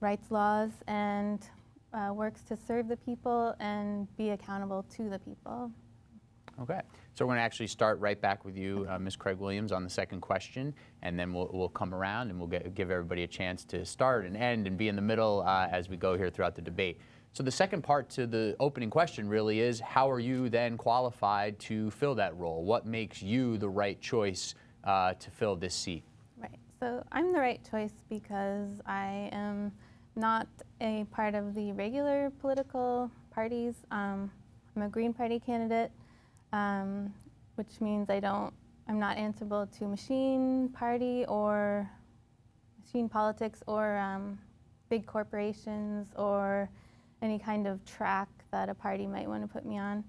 writes laws and works to serve the people and be accountable to the people. Okay, so we're going to actually start right back with you, Ms. Craig Williams, on the second question, and then we'll come around and we'll give everybody a chance to start and end and be in the middle as we go here throughout the debate. So the second part to the opening question really is, how are you then qualified to fill that role? What makes you the right choice to fill this seat? Right, so I'm the right choice because I am not a part of the regular political parties. I'm a Green Party candidate, which means I'm not answerable to machine party or machine politics or big corporations or any kind of track that a party might want to put me on.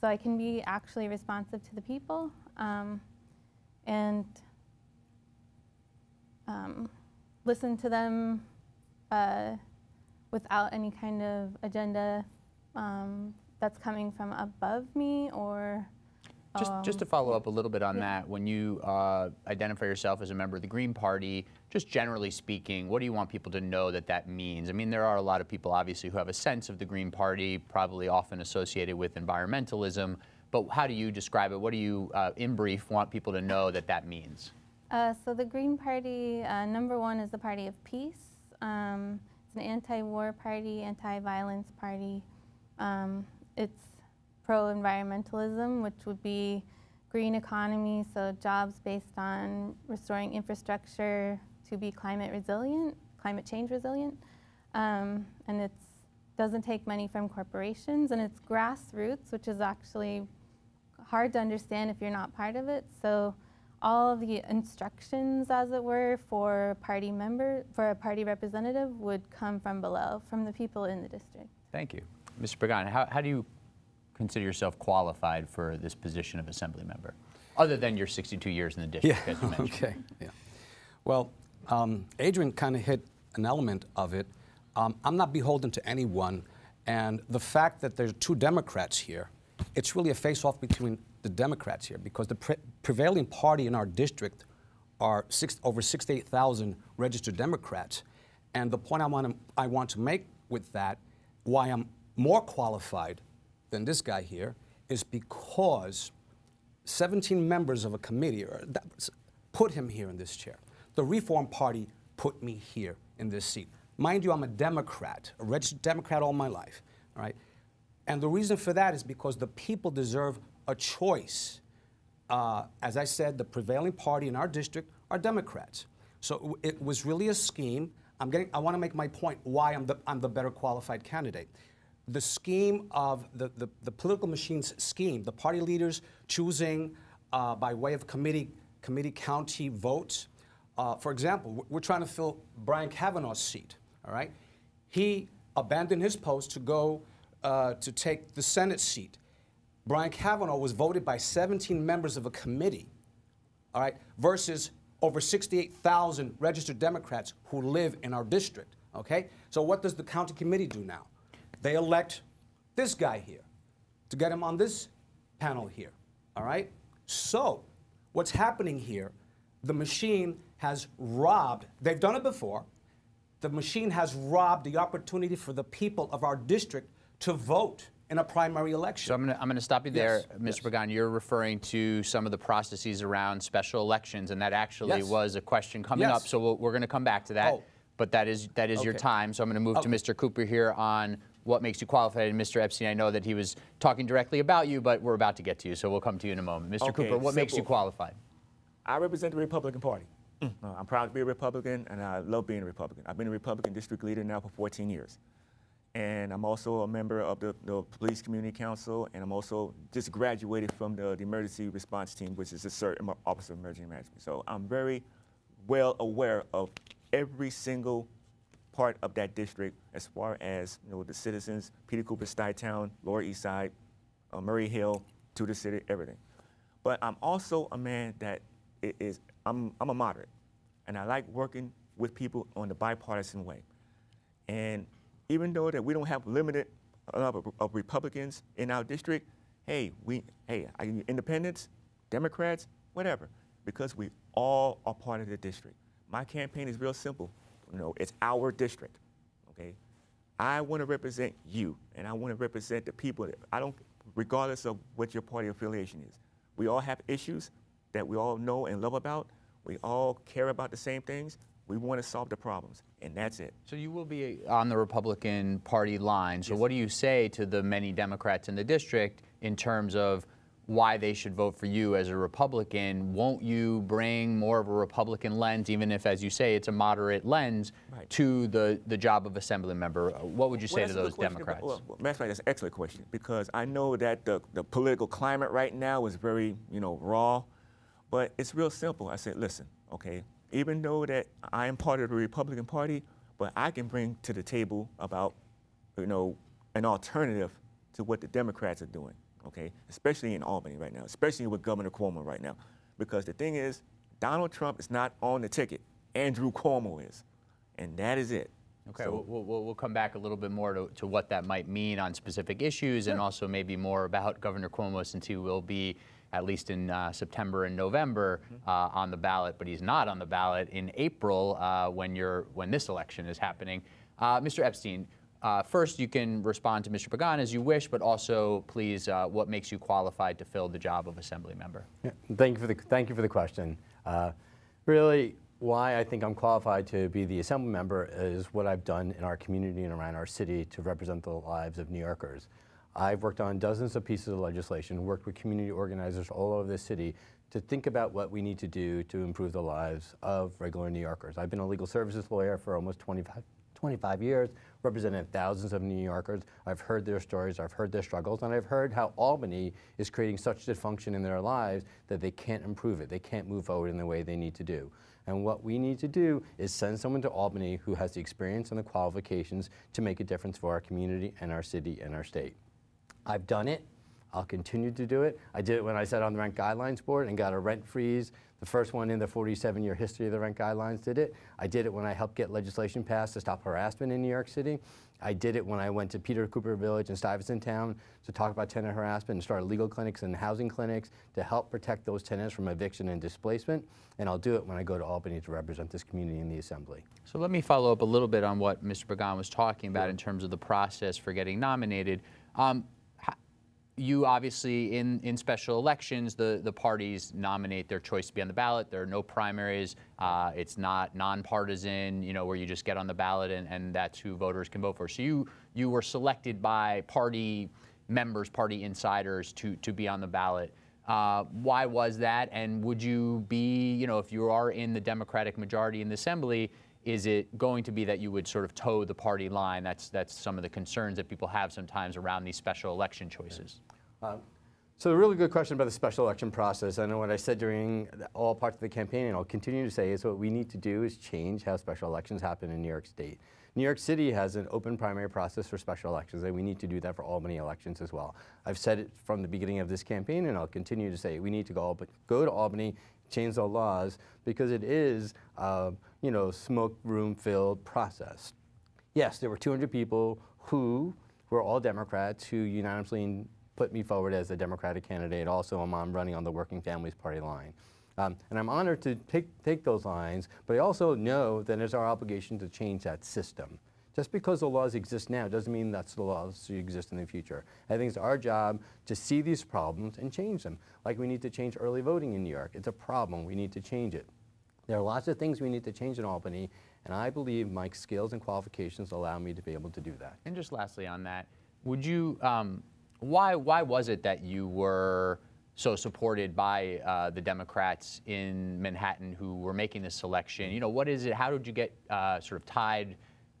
So I can be actually responsive to the people and listen to them without any kind of agenda that's coming from above me or... Just to follow up a little bit on that, when you identify yourself as a member of the Green Party, just generally speaking, what do you want people to know that that means? I mean, there are a lot of people, obviously, who have a sense of the Green Party, probably often associated with environmentalism, but how do you describe it? What do you, in brief, want people to know that that means? So the Green Party, number one, is the party of peace. It's an anti-war party, anti-violence party. It's pro-environmentalism, which would be green economy, so jobs based on restoring infrastructure to be climate resilient, climate change resilient. And it doesn't take money from corporations, and it's grassroots, which is actually hard to understand if you're not part of it. So all of the instructions, as it were, for party member, for a party representative would come from below, from the people in the district. Thank you. Mr. Pagan, how do you consider yourself qualified for this position of assembly member, other than your 62 years in the district, as you mentioned? Okay. Yeah. Well, Adrienne kind of hit an element of it. I'm not beholden to anyone, and the fact that there's two Democrats here, it's really a face-off between the Democrats here, because the prevailing party in our district are over 68,000 registered Democrats, and the point I want to make with that, why I'm more qualified than this guy here, is because 17 members of a committee put him here in this chair. The Reform Party put me here in this seat. Mind you, I'm a Democrat, a registered Democrat all my life, all right? And the reason for that is because the people deserve a choice. As I said, the prevailing party in our district are Democrats. So it was really a scheme. I want to make my point why I'm the better qualified candidate. The scheme of the political machine's scheme, the party leaders choosing by way of committee county votes. For example, we're trying to fill Brian Kavanaugh's seat, all right? He abandoned his post to go to take the Senate seat. Brian Kavanaugh was voted by 17 members of a committee, all right, versus over 68,000 registered Democrats who live in our district, okay? So what does the county committee do now? They elect this guy here to get him on this panel here, all right? So what's happening here, the machine has robbed, they've done it before, The machine has robbed the opportunity for the people of our district to vote in a primary election. So I'm going to stop you there, yes, Mr. Pagan. You're referring to some of the processes around special elections, and that actually was a question coming up, so we're going to come back to that. Oh. But that is your time, so I'm going to move to Mr. Cooper here on what makes you qualified. And Mr. Epstein, I know that he was talking directly about you, but we're about to get to you, so we'll come to you in a moment. Mr. Cooper, what makes you qualified? I represent the Republican Party. I'm proud to be a Republican, and I love being a Republican. I've been a Republican district leader now for 14 years. And I'm also a member of the Police Community Council, and I'm also just graduated from the emergency response team, which is the CERT, Office of Emergency Management. So I'm very well aware of every single part of that district as far as the citizens, Peter Cooper, Stuyvesant Town, Lower East Side, Murray Hill, Tudor City, everything. But I'm also a man that is, I'm a moderate, and I like working with people on the bipartisan way. And even though that we don't have limited number of Republicans in our district, hey, independents, Democrats, whatever, because we all are part of the district. My campaign is real simple. It's our district, okay? I want to represent you, and I want to represent the people that I don't, regardless of what your party affiliation is. We all have issues that we all know and love about. We all care about the same things. We want to solve the problems, and that's it. So you will be on the Republican Party line. So what do you say to the many Democrats in the district in terms of why they should vote for you as a Republican? Won't you bring more of a Republican lens, even if, as you say, it's a moderate lens, to the job of assembly member? What would you say to those Democrats? That's right. That's an excellent question, because I know that the political climate right now is very, raw, but it's real simple. I said, listen, okay, even though that I am part of the Republican Party, but I can bring to the table about, an alternative to what the Democrats are doing, okay? Especially in Albany right now, especially with Governor Cuomo right now. Because the thing is, Donald Trump is not on the ticket. Andrew Cuomo is, and that is it. Okay, so we'll come back a little bit more to what that might mean on specific issues, and also maybe more about Governor Cuomo, since he will be, at least in September and November, on the ballot, but he's not on the ballot in April when this election is happening. Mr. Epstein, first you can respond to Mr. Pagan as you wish, but also please, what makes you qualified to fill the job of assembly member? Yeah, thank you for the question. Really, why I think I'm qualified to be the assembly member is what I've done in our community and around our city to represent the lives of New Yorkers. I've worked on dozens of pieces of legislation, worked with community organizers all over the city to think about what we need to do to improve the lives of regular New Yorkers. I've been a legal services lawyer for almost 25 years, represented thousands of New Yorkers. I've heard their stories, I've heard their struggles, and I've heard how Albany is creating such dysfunction in their lives that they can't improve it, they can't move forward in the way they need to do. And what we need to do is send someone to Albany who has the experience and the qualifications to make a difference for our community and our city and our state. I've done it. I'll continue to do it. I did it when I sat on the Rent Guidelines Board and got a rent freeze, the first one in the 47-year history of the Rent Guidelines did it. I did it when I helped get legislation passed to stop harassment in New York City. I did it when I went to Peter Cooper Village and Stuyvesant Town to talk about tenant harassment and start legal clinics and housing clinics to help protect those tenants from eviction and displacement. And I'll do it when I go to Albany to represent this community in the Assembly. So let me follow up a little bit on what Mr. Pagan was talking about in terms of the process for getting nominated. You obviously, in special elections, the parties nominate their choice to be on the ballot. There are no primaries. It's not nonpartisan, where you just get on the ballot and that's who voters can vote for. So you were selected by party members, party insiders to be on the ballot. Why was that? And would you be, if you are in the Democratic majority in the Assembly, is it going to be that you would sort of toe the party line? That's some of the concerns that people have sometimes around these special election choices. So a really good question about the special election process. I know what I said during all parts of the campaign, and I'll continue to say, is what we need to do is change how special elections happen in New York State. New York City has an open primary process for special elections, and we need to do that for Albany elections as well. I've said it from the beginning of this campaign, and I'll continue to say, we need to go to Albany, change the laws, because it is smoke room filled process. Yes, there were 200 people who were all Democrats who unanimously put me forward as a Democratic candidate. Also, I'm running on the Working Families Party line. And I'm honored to take those lines, but I also know that it's our obligation to change that system. Just because the laws exist now doesn't mean that's the laws that exist in the future. I think it's our job to see these problems and change them. Like we need to change early voting in New York. It's a problem. We need to change it. There are lots of things we need to change in Albany, and I believe my skills and qualifications allow me to be able to do that. And just lastly on that, would you, why was it that you were so supported by the Democrats in Manhattan who were making this selection? You know, what is it, how did you get sort of tied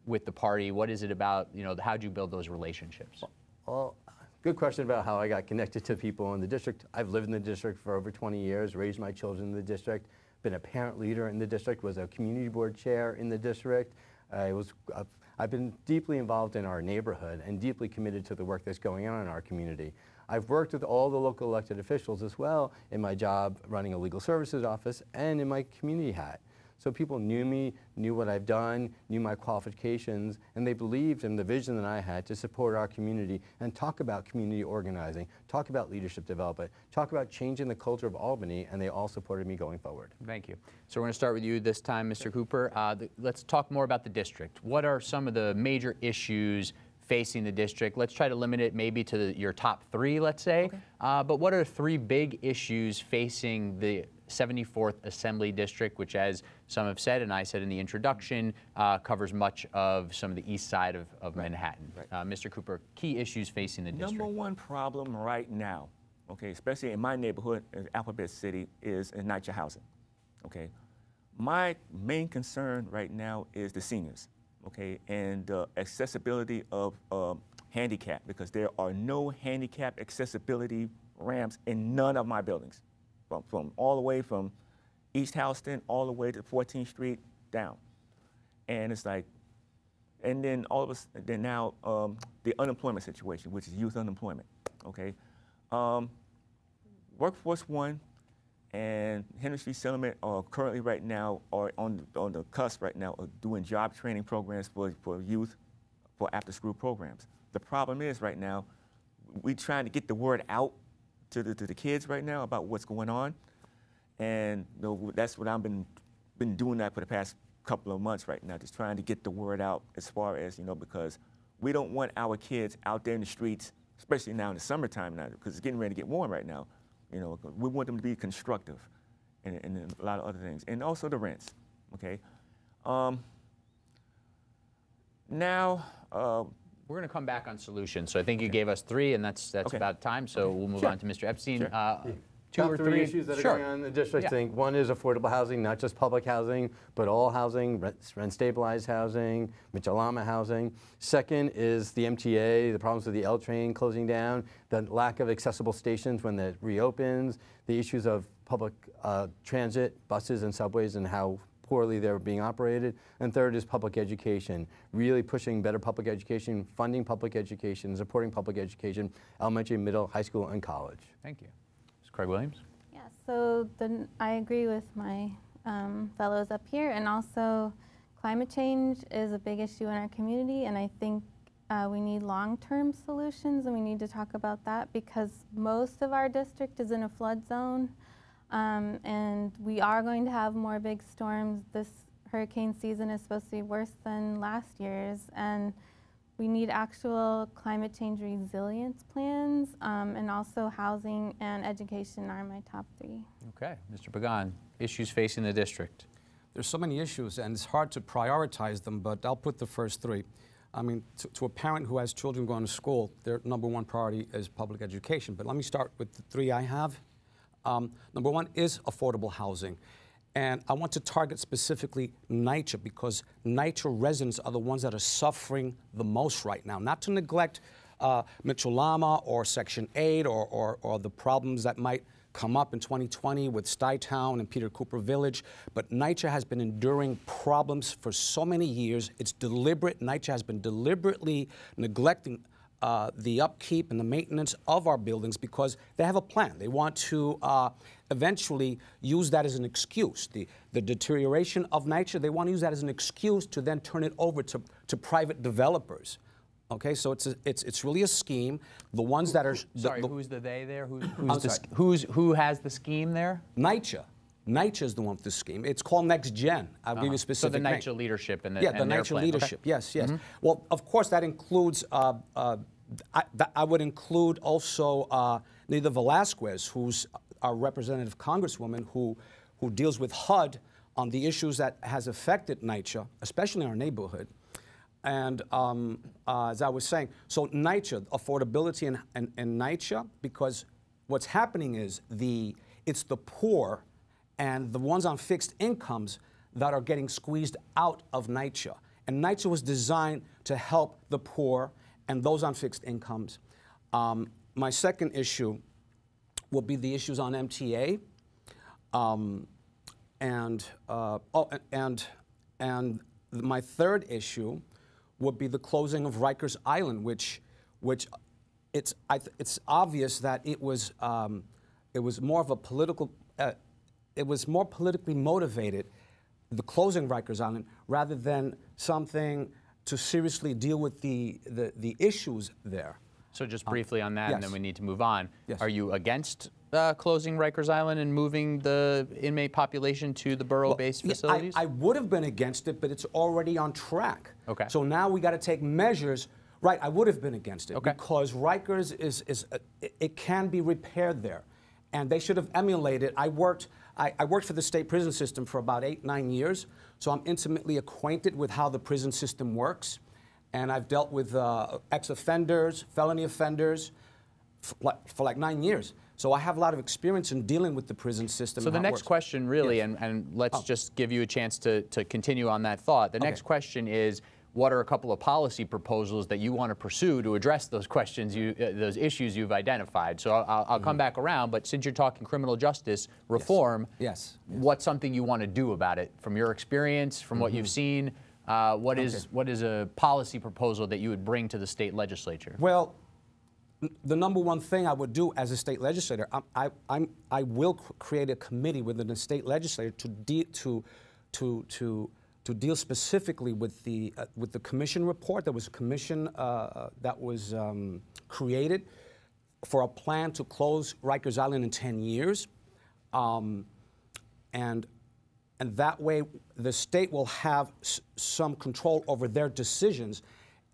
with the party? What is it about, you know, how do you build those relationships? Well, good question about how I got connected to people in the district. I've lived in the district for over 20 years, raised my children in the district, been a parent leader in the district, was a community board chair in the district. I've been deeply involved in our neighborhood and deeply committed to the work that's going on in our community. I've worked with all the local elected officials as well in my job running a legal services office and in my community hat. So people knew me, knew what I've done, knew my qualifications, and they believed in the vision that I had to support our community and talk about community organizing, talk about leadership development, talk about changing the culture of Albany, and they all supported me going forward. Thank you. So we're going to start with you this time, Mr. Cooper. Let's talk more about the district. What are some of the major issues facing the district? Let's try to limit it maybe to your top three, let's say. Okay. But what are three big issues facing the 74th Assembly District, which, as some have said and I said in the introduction, covers much of some of the east side of Manhattan. Right. Mr. Cooper, key issues facing the district. Number one problem right now, okay, especially in my neighborhood, in Alphabet City, is in NYCHA housing. Okay, my main concern right now is the seniors, okay, and the accessibility of handicap, because there are no handicap accessibility ramps in none of my buildings. From all the way from East Houston all the way to 14th Street down, and it's like, and then all of us. Then now the unemployment situation, which is youth unemployment. Okay, Workforce One and Henry Street Settlement are currently right now are on the cusp right now of doing job training programs for youth for after school programs. The problem is right now we're trying to get the word out to the kids right now about what's going on, and you know, that's what I've been doing that for the past couple of months right now, just trying to get the word out as far as, you know, because we don't want our kids out there in the streets, especially now in the summertime now, because it's getting ready to get warm right now. You know, we want them to be constructive, and a lot of other things, and also the rents. Okay, now. We're going to come back on solutions. So I think you gave us three, and that's okay. About time. So okay. We'll move on to Mr. Epstein. Sure. Two or three issues that are going on in the district. Yeah. I think one is affordable housing, not just public housing, but all housing, rent-stabilized housing, Mitchell-Lama housing. Second is the MTA, the problems with the L train closing down, the lack of accessible stations when it reopens, the issues of public transit, buses and subways, and how poorly they're being operated. And third is public education, really pushing better public education, funding public education, supporting public education, elementary, middle, high school, and college. Thank you. Ms. Craig Williams? Yeah, so I agree with my fellows up here, and also climate change is a big issue in our community, and I think we need long-term solutions, and we need to talk about that because most of our district is in a flood zone. And we are going to have more big storms. This hurricane season is supposed to be worse than last year's, and we need actual climate change resilience plans, and also housing and education are my top three. Okay, Mr. Pagan, issues facing the district. There's so many issues, and it's hard to prioritize them, but I'll put the first three. I mean, to a parent who has children going to school, their number one priority is public education, but let me start with the three I have. Number one is affordable housing, and I want to target specifically NYCHA, because NYCHA residents are the ones that are suffering the most right now. Not to neglect Mitchell-Lama or Section 8 or the problems that might come up in 2020 with Stuyvesant Town and Peter Cooper Village, but NYCHA has been enduring problems for so many years. It's deliberate. NYCHA has been deliberately neglecting the upkeep and the maintenance of our buildings because they have a plan. They want to eventually use that as an excuse. The deterioration of NYCHA, they want to use that as an excuse to then turn it over to private developers. Okay, so it's really a scheme. The ones that are... sorry, who's the they there? Who has the scheme there? NYCHA. NYCHA is the one with the scheme. It's called Next Gen. I'll give you a specific name. So the NYCHA leadership and the NYCHA leadership. Okay. Yes, yes. Mm-hmm. Well, of course, that includes. I would include also Nita Velasquez, who's our representative congresswoman who deals with HUD on the issues that has affected NYCHA, especially our neighborhood. And as I was saying, so NYCHA, affordability and NYCHA, because what's happening is it's the poor and the ones on fixed incomes that are getting squeezed out of NYCHA. And NYCHA was designed to help the poor and those on fixed incomes. My second issue will be the issues on MTA and my third issue would be the closing of Rikers Island, which it's obvious that it was more of a political it was more politically motivated, the closing of Rikers Island, rather than something to seriously deal with the issues there. So just briefly on that, yes. And then we need to move on. Yes. Are you against closing Rikers Island and moving the inmate population to the borough-based facilities? I would have been against it, but it's already on track. Okay. So now we got to take measures. Right, I would have been against it, okay, because Rikers it can be repaired there, and they should have emulated. I worked for the state prison system for about 8-9 years, so I'm intimately acquainted with how the prison system works. And I've dealt with ex-offenders, felony offenders for like 9 years. So I have a lot of experience in dealing with the prison system. So the next question really, yes, and let's just give you a chance to continue on that thought. The next question is, what are a couple of policy proposals that you want to pursue to address those questions, those issues you've identified? So I'll come back around, but since you're talking criminal justice reform, yes. What's something you want to do about it from your experience, from what you've seen? What is a policy proposal that you would bring to the state legislature? Well, the number one thing I would do as a state legislator, I will create a committee within the state legislature to deal specifically with the commission report. There was a commission that was created for a plan to close Rikers Island in 10 years, and that way the state will have some control over their decisions.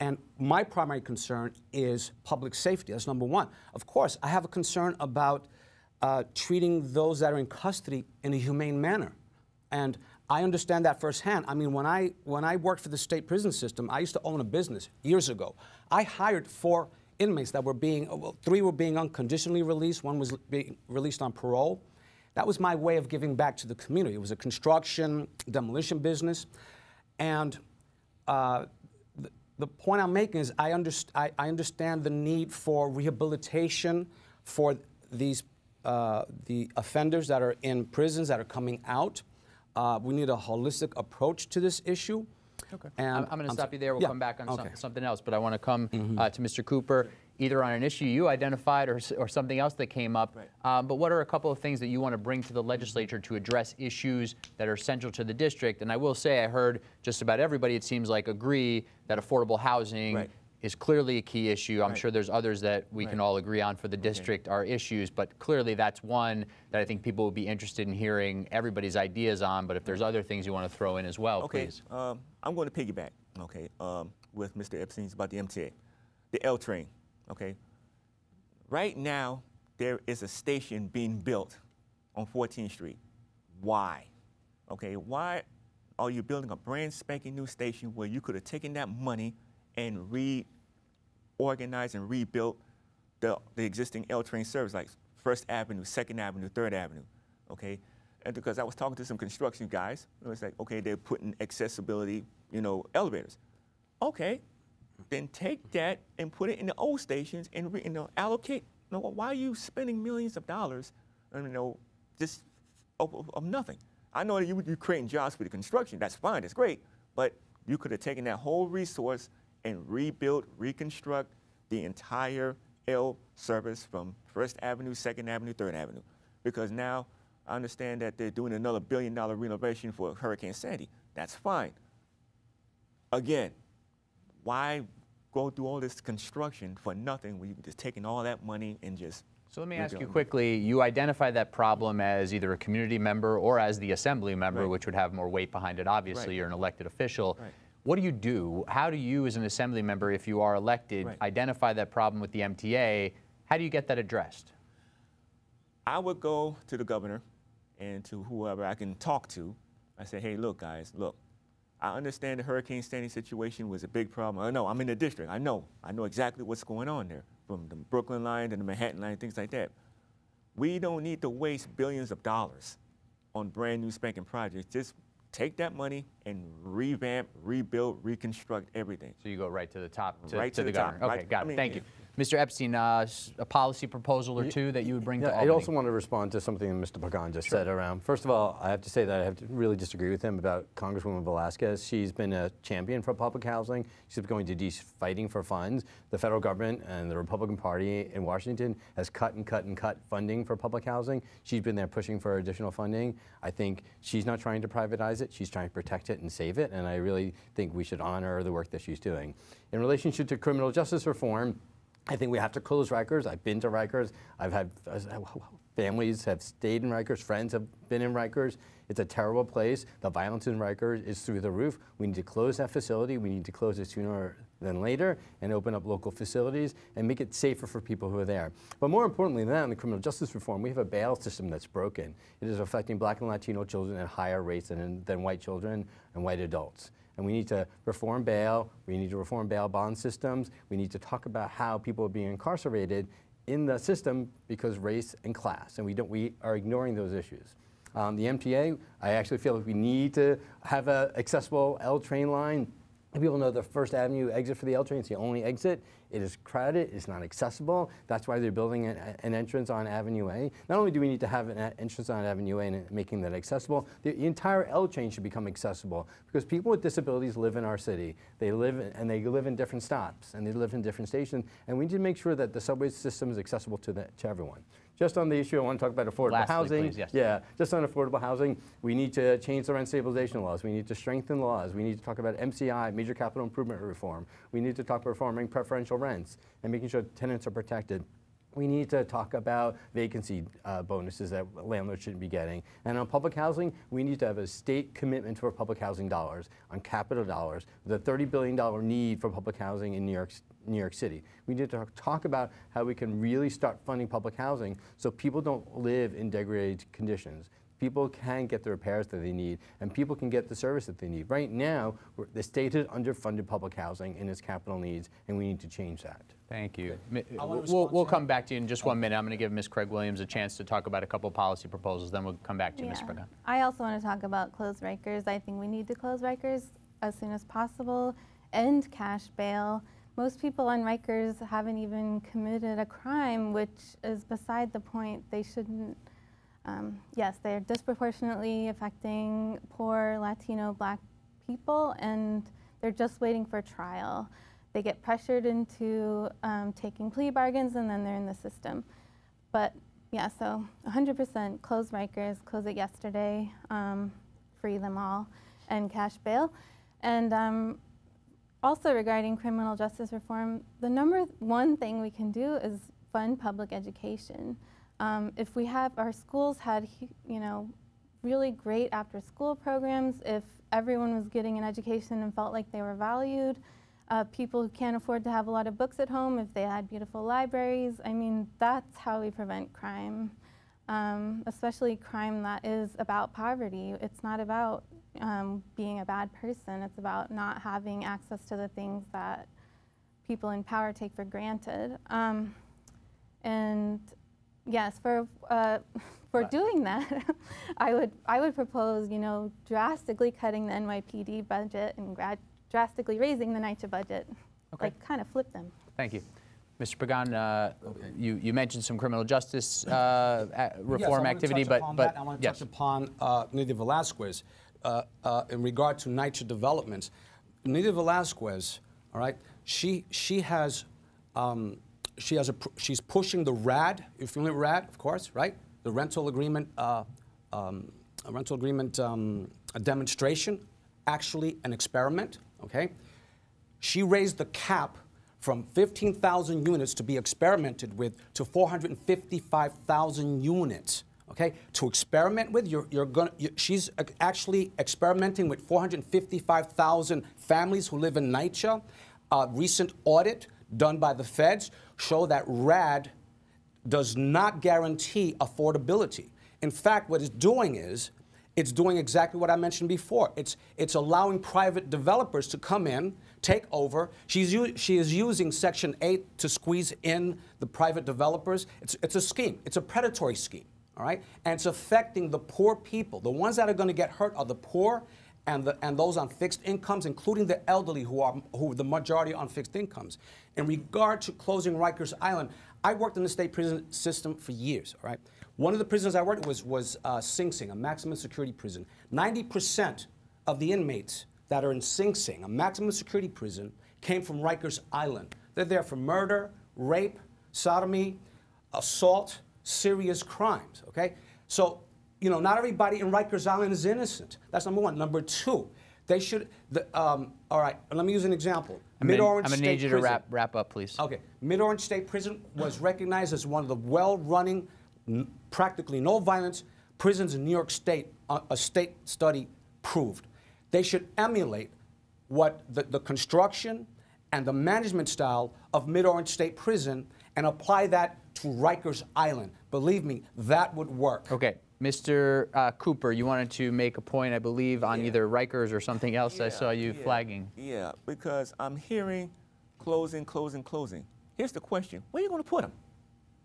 And my primary concern is public safety. That's number one. Of course, I have a concern about treating those that are in custody in a humane manner. And I understand that firsthand. I mean, when I worked for the state prison system, I used to own a business years ago. I hired 4 inmates that were being, well, 3 were being unconditionally released, 1 was being released on parole. That was my way of giving back to the community. It was a construction, demolition business. And the point I'm making is I understand the need for rehabilitation for these the offenders that are in prisons that are coming out. We need a holistic approach to this issue. Okay. And I'm going to stop you there. We'll come back on something else, but I want to come to Mr. Cooper, either on an issue you identified or something else that came up. Right. But what are a couple of things that you want to bring to the legislature to address issues that are central to the district? And I will say I heard just about everybody, it seems like, agree that affordable housing is clearly a key issue. I'm sure there's others that we can all agree on for the district are issues, but clearly that's one that I think people would be interested in hearing everybody's ideas on, but if there's other things you want to throw in as well, please. I'm going to piggyback, with Mr. Epstein's about the MTA, the L train, Right now, there is a station being built on 14th Street. Why? Why are you building a brand spanking new station where you could have taken that money and reorganize and rebuild the existing L train service, like First Avenue, 2nd Avenue, 3rd Avenue, And because I was talking to some construction guys, and it's like, they're putting accessibility, elevators. Then take that and put it in the old stations and allocate. Why are you spending millions of dollars, just of nothing? I know that you're creating jobs for the construction. That's fine, that's great, but you could have taken that whole resource and rebuilt, reconstruct the entire L service from First Avenue, 2nd Avenue, 3rd Avenue. Because now I understand that they're doing another $1 billion renovation for Hurricane Sandy. That's fine. Again, why go through all this construction for nothing when you're just taking all that money and just So let me ask you quickly, you identify that problem as either a community member or as the assembly member, right, which would have more weight behind it, obviously, right, you're an elected official. Right. What do you do? How do you, as an assembly member, if you are elected, right, identify that problem with the MTA? How do you get that addressed? I would go to the governor and to whoever I can talk to. I say, hey, look, guys, look, I understand the Hurricane Sandy situation was a big problem. I know, I'm in the district. I know exactly what's going on there, from the Brooklyn line to the Manhattan line, things like that. We don't need to waste billions of dollars on brand new spanking projects. Just take that money and revamp, rebuild, reconstruct everything. So you go right to the top, to the governor. Okay, right, got it. Thank you. Mr. Epstein, a policy proposal or two that you would bring to Albany? I also want to respond to something Mr. Pagan just said around. First of all, I have to say that I have to really disagree with him about Congresswoman Velasquez. She's been a champion for public housing. She's been going to D.C. fighting for funds. The federal government and the Republican Party in Washington has cut and cut and cut funding for public housing. She's been there pushing for additional funding. I think she's not trying to privatize it. She's trying to protect it and save it, and I really think we should honor the work that she's doing. In relationship to criminal justice reform, I think we have to close Rikers. I've been to Rikers. I've had families have stayed in Rikers. Friends have been in Rikers. It's a terrible place. The violence in Rikers is through the roof. We need to close that facility. We need to close it sooner than later and open up local facilities and make it safer for people who are there. But more importantly than that, in the criminal justice reform, we have a bail system that's broken. It is affecting black and Latino children at higher rates than white children and white adults. And we need to reform bail, we need to reform bail bond systems, we need to talk about how people are being incarcerated in the system because race and class, and we are ignoring those issues. The MTA, I actually feel like we need to have an accessible L train line. People know the First Avenue exit for the L train is the only exit. It is crowded, it's not accessible. That's why they're building an entrance on Avenue A. Not only do we need to have an entrance on Avenue A and making that accessible, the entire L train should become accessible because people with disabilities live in our city. They live in different stops and they live in different stations. And we need to make sure that the subway system is accessible to everyone. Just on the issue, I want to talk about affordable housing. Please, yes. Yeah, just on affordable housing, we need to change the rent stabilization laws. We need to strengthen laws. We need to talk about MCI, major capital improvement reform. We need to talk about reforming preferential rents and making sure tenants are protected. We need to talk about vacancy bonuses that landlords shouldn't be getting. And on public housing, we need to have a state commitment to our public housing dollars, on capital dollars, the $30 billion need for public housing in New York City. We need to talk about how we can really start funding public housing so people don't live in degraded conditions. People can get the repairs that they need, and people can get the service that they need. Right now, the state has underfunded public housing in its capital needs, and we need to change that. Thank you. We'll come back to you in just 1 minute. I'm going to give Ms. Craig Williams a chance to talk about a couple of policy proposals, then we'll come back to you, Ms. Pagan. I also want to talk about close Rikers. I think we need to close Rikers as soon as possible, end cash bail. Most people on Rikers haven't even committed a crime, which is beside the point. They shouldn't. Yes, they're disproportionately affecting poor Latino black people, and they're just waiting for trial. They get pressured into taking plea bargains, and then they're in the system. But yeah, so 100% close Rikers, close it yesterday, free them all, and cash bail. And also regarding criminal justice reform, the number one thing we can do is fund public education. If we have our schools had, you know, really great after-school programs, if everyone was getting an education and felt like they were valued, people who can't afford to have a lot of books at home, if they had beautiful libraries, I mean, that's how we prevent crime, especially crime that is about poverty. It's not about being a bad person. It's about not having access to the things that people in power take for granted. And yes, for doing that, I would propose, you know, drastically cutting the NYPD budget and drastically raising the NYCHA budget. Okay. Like, kind of flip them. Thank you. Mr. Pagan, you mentioned some criminal justice reform activity, but I want to touch upon Nidia Velasquez. In regard to NYCHA developments, Nidia Velasquez, all right, she's pushing the RAD. You're familiar with RAD, of course, right? The rental agreement demonstration, actually an experiment. Okay, she raised the cap from 15,000 units to be experimented with to 455,000 units. Okay, to experiment with, she's actually experimenting with 455,000 families who live in NYCHA. A recent audit done by the feds show that RAD does not guarantee affordability. In fact, what it's doing is, it's doing exactly what I mentioned before. It's allowing private developers to come in, take over. She is using Section 8 to squeeze in the private developers. It's a scheme. It's a predatory scheme. All right, and it's affecting the poor people. The ones that are going to get hurt are the poor and those on fixed incomes, including the elderly, who the majority are on fixed incomes. In regard to closing Rikers Island, I worked in the state prison system for years. All right, one of the prisons I worked was Sing Sing, a maximum security prison. 90% of the inmates that are in Sing Sing, a maximum security prison, came from Rikers Island. They're there for murder, rape, sodomy, assault, serious crimes, okay? So, you know, not everybody in Rikers Island is innocent. That's number one. Number two, they should, all right, let me use an example. Mid-Orange State Prison. I'm going to need you to wrap up, please. Okay. Mid-Orange State Prison was recognized as one of the well-running, practically no-violence prisons in New York State, a state study proved. They should emulate what the construction and the management style of Mid-Orange State Prison and apply that to Rikers Island. Believe me, that would work. Okay, Mr. Cooper, you wanted to make a point, I believe, on either Rikers or something else. I saw you flagging. Yeah, because I'm hearing closing, closing, closing. Here's the question. Where are you going to put them?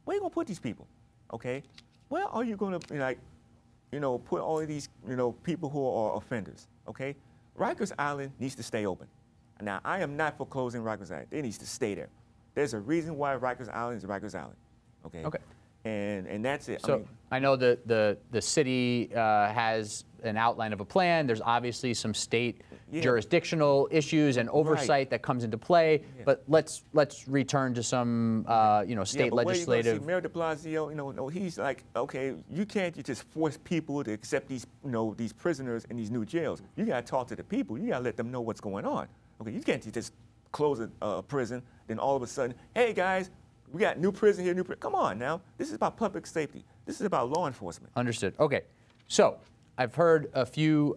Where are you going to put these people? Okay, where are you going to, like, you know, put all of these, you know, people who are offenders? Okay, Rikers Island needs to stay open. Now, I am not for closing Rikers Island. It needs to stay there. There's a reason why Rikers Island is Rikers Island. Okay. Okay. And that's it. So I know the city has an outline of a plan. There's obviously some state jurisdictional issues and oversight that comes into play. Yeah. But let's return to some you know, state legislative. Mayor de Blasio, you know, he's like, okay, you can't just force people to accept these, you know, these prisoners in these new jails. You got to talk to the people. You got to let them know what's going on. Okay, you can't just close a prison, then all of a sudden, hey guys, we got new prison here, new prison. Come on now, this is about public safety. This is about law enforcement. Understood. Okay, so I've heard a few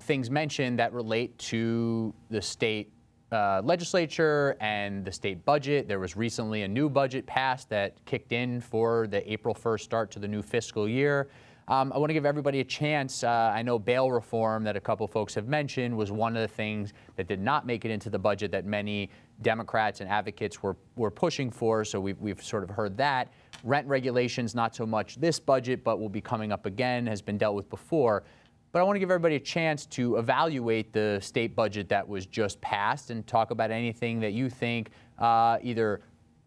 things mentioned that relate to the state legislature and the state budget. There was recently a new budget passed that kicked in for the April 1st start to the new fiscal year. I want to give everybody a chance. I know bail reform that a couple folks have mentioned was one of the things that did not make it into the budget that many Democrats and advocates were pushing for, so we've sort of heard that. Rent regulations, not so much this budget, but will be coming up again, has been dealt with before. But I want to give everybody a chance to evaluate the state budget that was just passed and talk about anything that you think either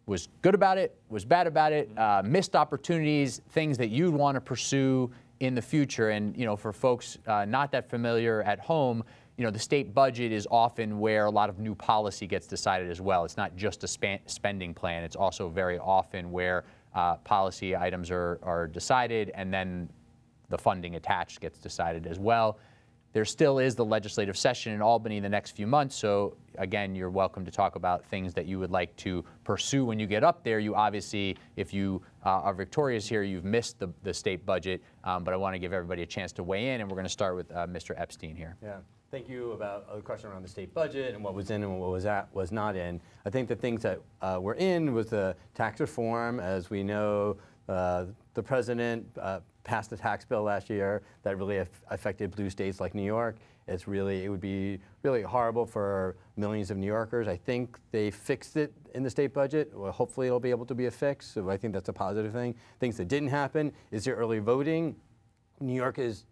was good about it, was bad about it, missed opportunities, things that you'd want to pursue in the future. And, you know, for folks not that familiar at home, you know, the state budget is often where a lot of new policy gets decided as well. It's not just a spending plan. It's also very often where policy items are decided and then the funding attached gets decided as well. There still is the legislative session in Albany in the next few months, so again, you're welcome to talk about things that you would like to pursue when you get up there. You obviously, if you are victorious here, you've missed the state budget, but I want to give everybody a chance to weigh in, and we're going to start with Mr. Epstein here. Yeah, thank you about the question around the state budget and what was in and what was not in. I think the things that were in was the tax reform. As we know, the president passed a tax bill last year that really affected blue states like New York. It would be really horrible for millions of New Yorkers. I think they fixed it in the state budget. Well, hopefully it'll be able to be a fix, so I think that's a positive thing. Things that didn't happen is the early voting. New York is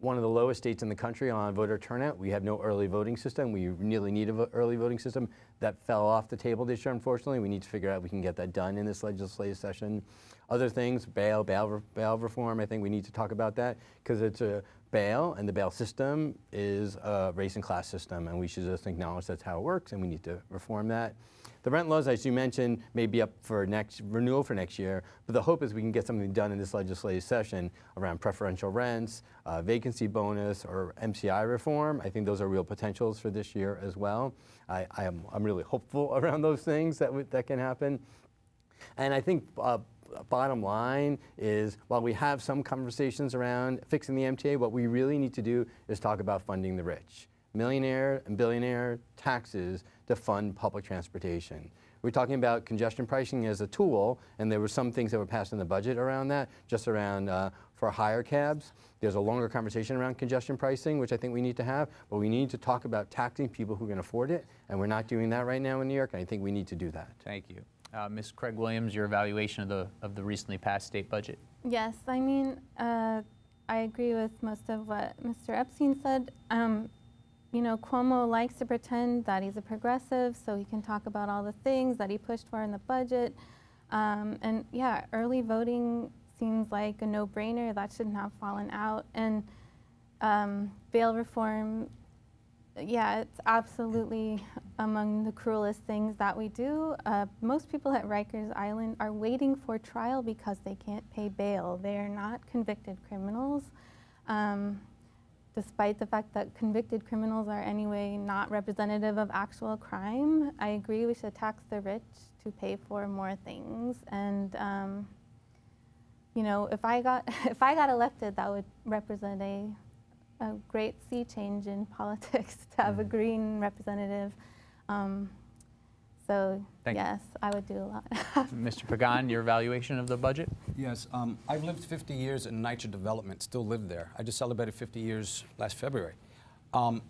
one of the lowest states in the country on voter turnout. We have no early voting system. We really need an early voting system. That fell off the table this year, unfortunately. We need to figure out we can get that done in this legislative session. Other things, bail reform, I think we need to talk about that because it's a bail and the bail system is a race and class system, and we should just acknowledge that's how it works, and we need to reform that. The rent laws, as you mentioned, may be up for renewal for next year, but the hope is we can get something done in this legislative session around preferential rents, vacancy bonus, or MCI reform. I think those are real potentials for this year as well. I'm really hopeful around those things that can happen. And I think bottom line is, while we have some conversations around fixing the MTA, what we really need to do is talk about funding the rich. Millionaire and billionaire taxes to fund public transportation. We're talking about congestion pricing as a tool, and there were some things that were passed in the budget around that, just around for hire cabs. There's a longer conversation around congestion pricing, which I think we need to have, but we need to talk about taxing people who can afford it, and we're not doing that right now in New York, and I think we need to do that. Thank you. Ms. Craig Williams, your evaluation of the recently passed state budget. Yes, I mean, I agree with most of what Mr. Epstein said. You know, Cuomo likes to pretend that he's a progressive, so he can talk about all the things that he pushed for in the budget. And yeah, early voting seems like a no-brainer. That shouldn't have fallen out. And bail reform, yeah, it's absolutely among the cruelest things that we do. Most people at Rikers Island are waiting for trial because they can't pay bail. They are not convicted criminals. Despite the fact that convicted criminals are anyway not representative of actual crime, I agree we should tax the rich to pay for more things. And you know, if I got elected, that would represent a great sea change in politics to have a green representative. So yes, I would do a lot. Mr. Pagan, your evaluation of the budget? Yes, I've lived 50 years in NYCHA development, still live there. I just celebrated 50 years last February. Cuomo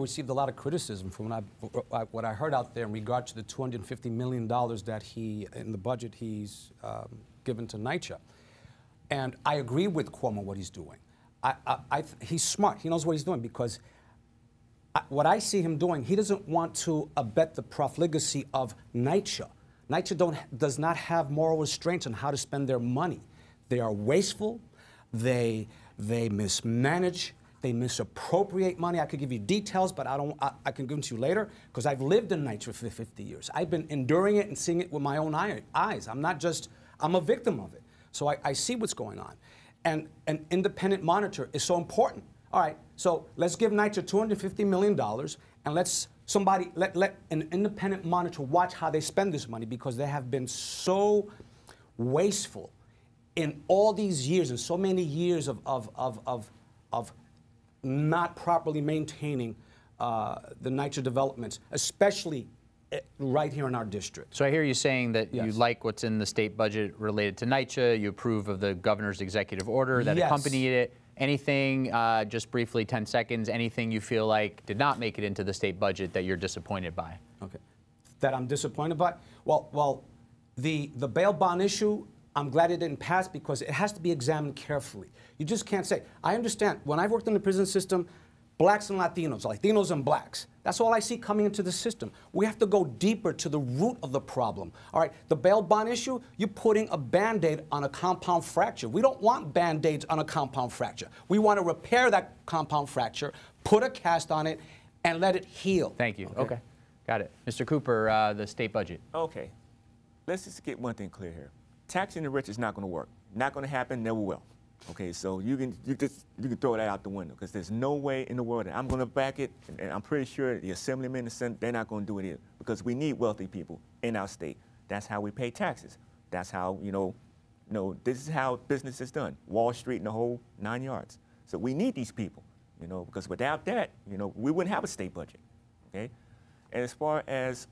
received a lot of criticism from what I heard out there in regard to the $250 million that in the budget he's given to NYCHA. And I agree with Cuomo what he's doing. He's smart, he knows what he's doing, because what I see him doing, he doesn't want to abet the profligacy of NYCHA. NYCHA does not have moral restraints on how to spend their money. They are wasteful, they mismanage, they misappropriate money. I could give you details, but I can give them to you later, because I've lived in NYCHA for 50 years. I've been enduring it and seeing it with my own eyes. I'm a victim of it. So I see what's going on. And an independent monitor is so important. All right, so let's give NYCHA $250 million, and let an independent monitor watch how they spend this money, because they have been so wasteful in all these years and so many years of not properly maintaining the NYCHA developments, especially right here in our district. So I hear you saying that you like what's in the state budget related to NYCHA, you approve of the governor's executive order that accompanied it. Anything, just briefly, 10 seconds, anything you feel like did not make it into the state budget that you're disappointed by? Okay. That I'm disappointed by? Well, the bail bond issue, I'm glad it didn't pass, because it has to be examined carefully. You just can't say. I understand, when I've worked in the prison system, blacks and Latinos, Latinos and blacks. That's all I see coming into the system. We have to go deeper to the root of the problem. All right, the bail bond issue, you're putting a Band-Aid on a compound fracture. We don't want Band-Aids on a compound fracture. We want to repair that compound fracture, put a cast on it, and let it heal. Thank you. Okay. Got it. Mr. Cooper, the state budget. Okay. Let's just get one thing clear here. Taxing the rich is not going to work. Not going to happen, never will. Okay, so you can throw that out the window, because there's no way in the world that I'm going to back it, and I'm pretty sure the assemblymen and the Senate, they're not going to do it either, because we need wealthy people in our state. That's how we pay taxes. That's how, this is how business is done. Wall Street and the whole 9 yards. So we need these people, because without that, we wouldn't have a state budget. Okay, and as far as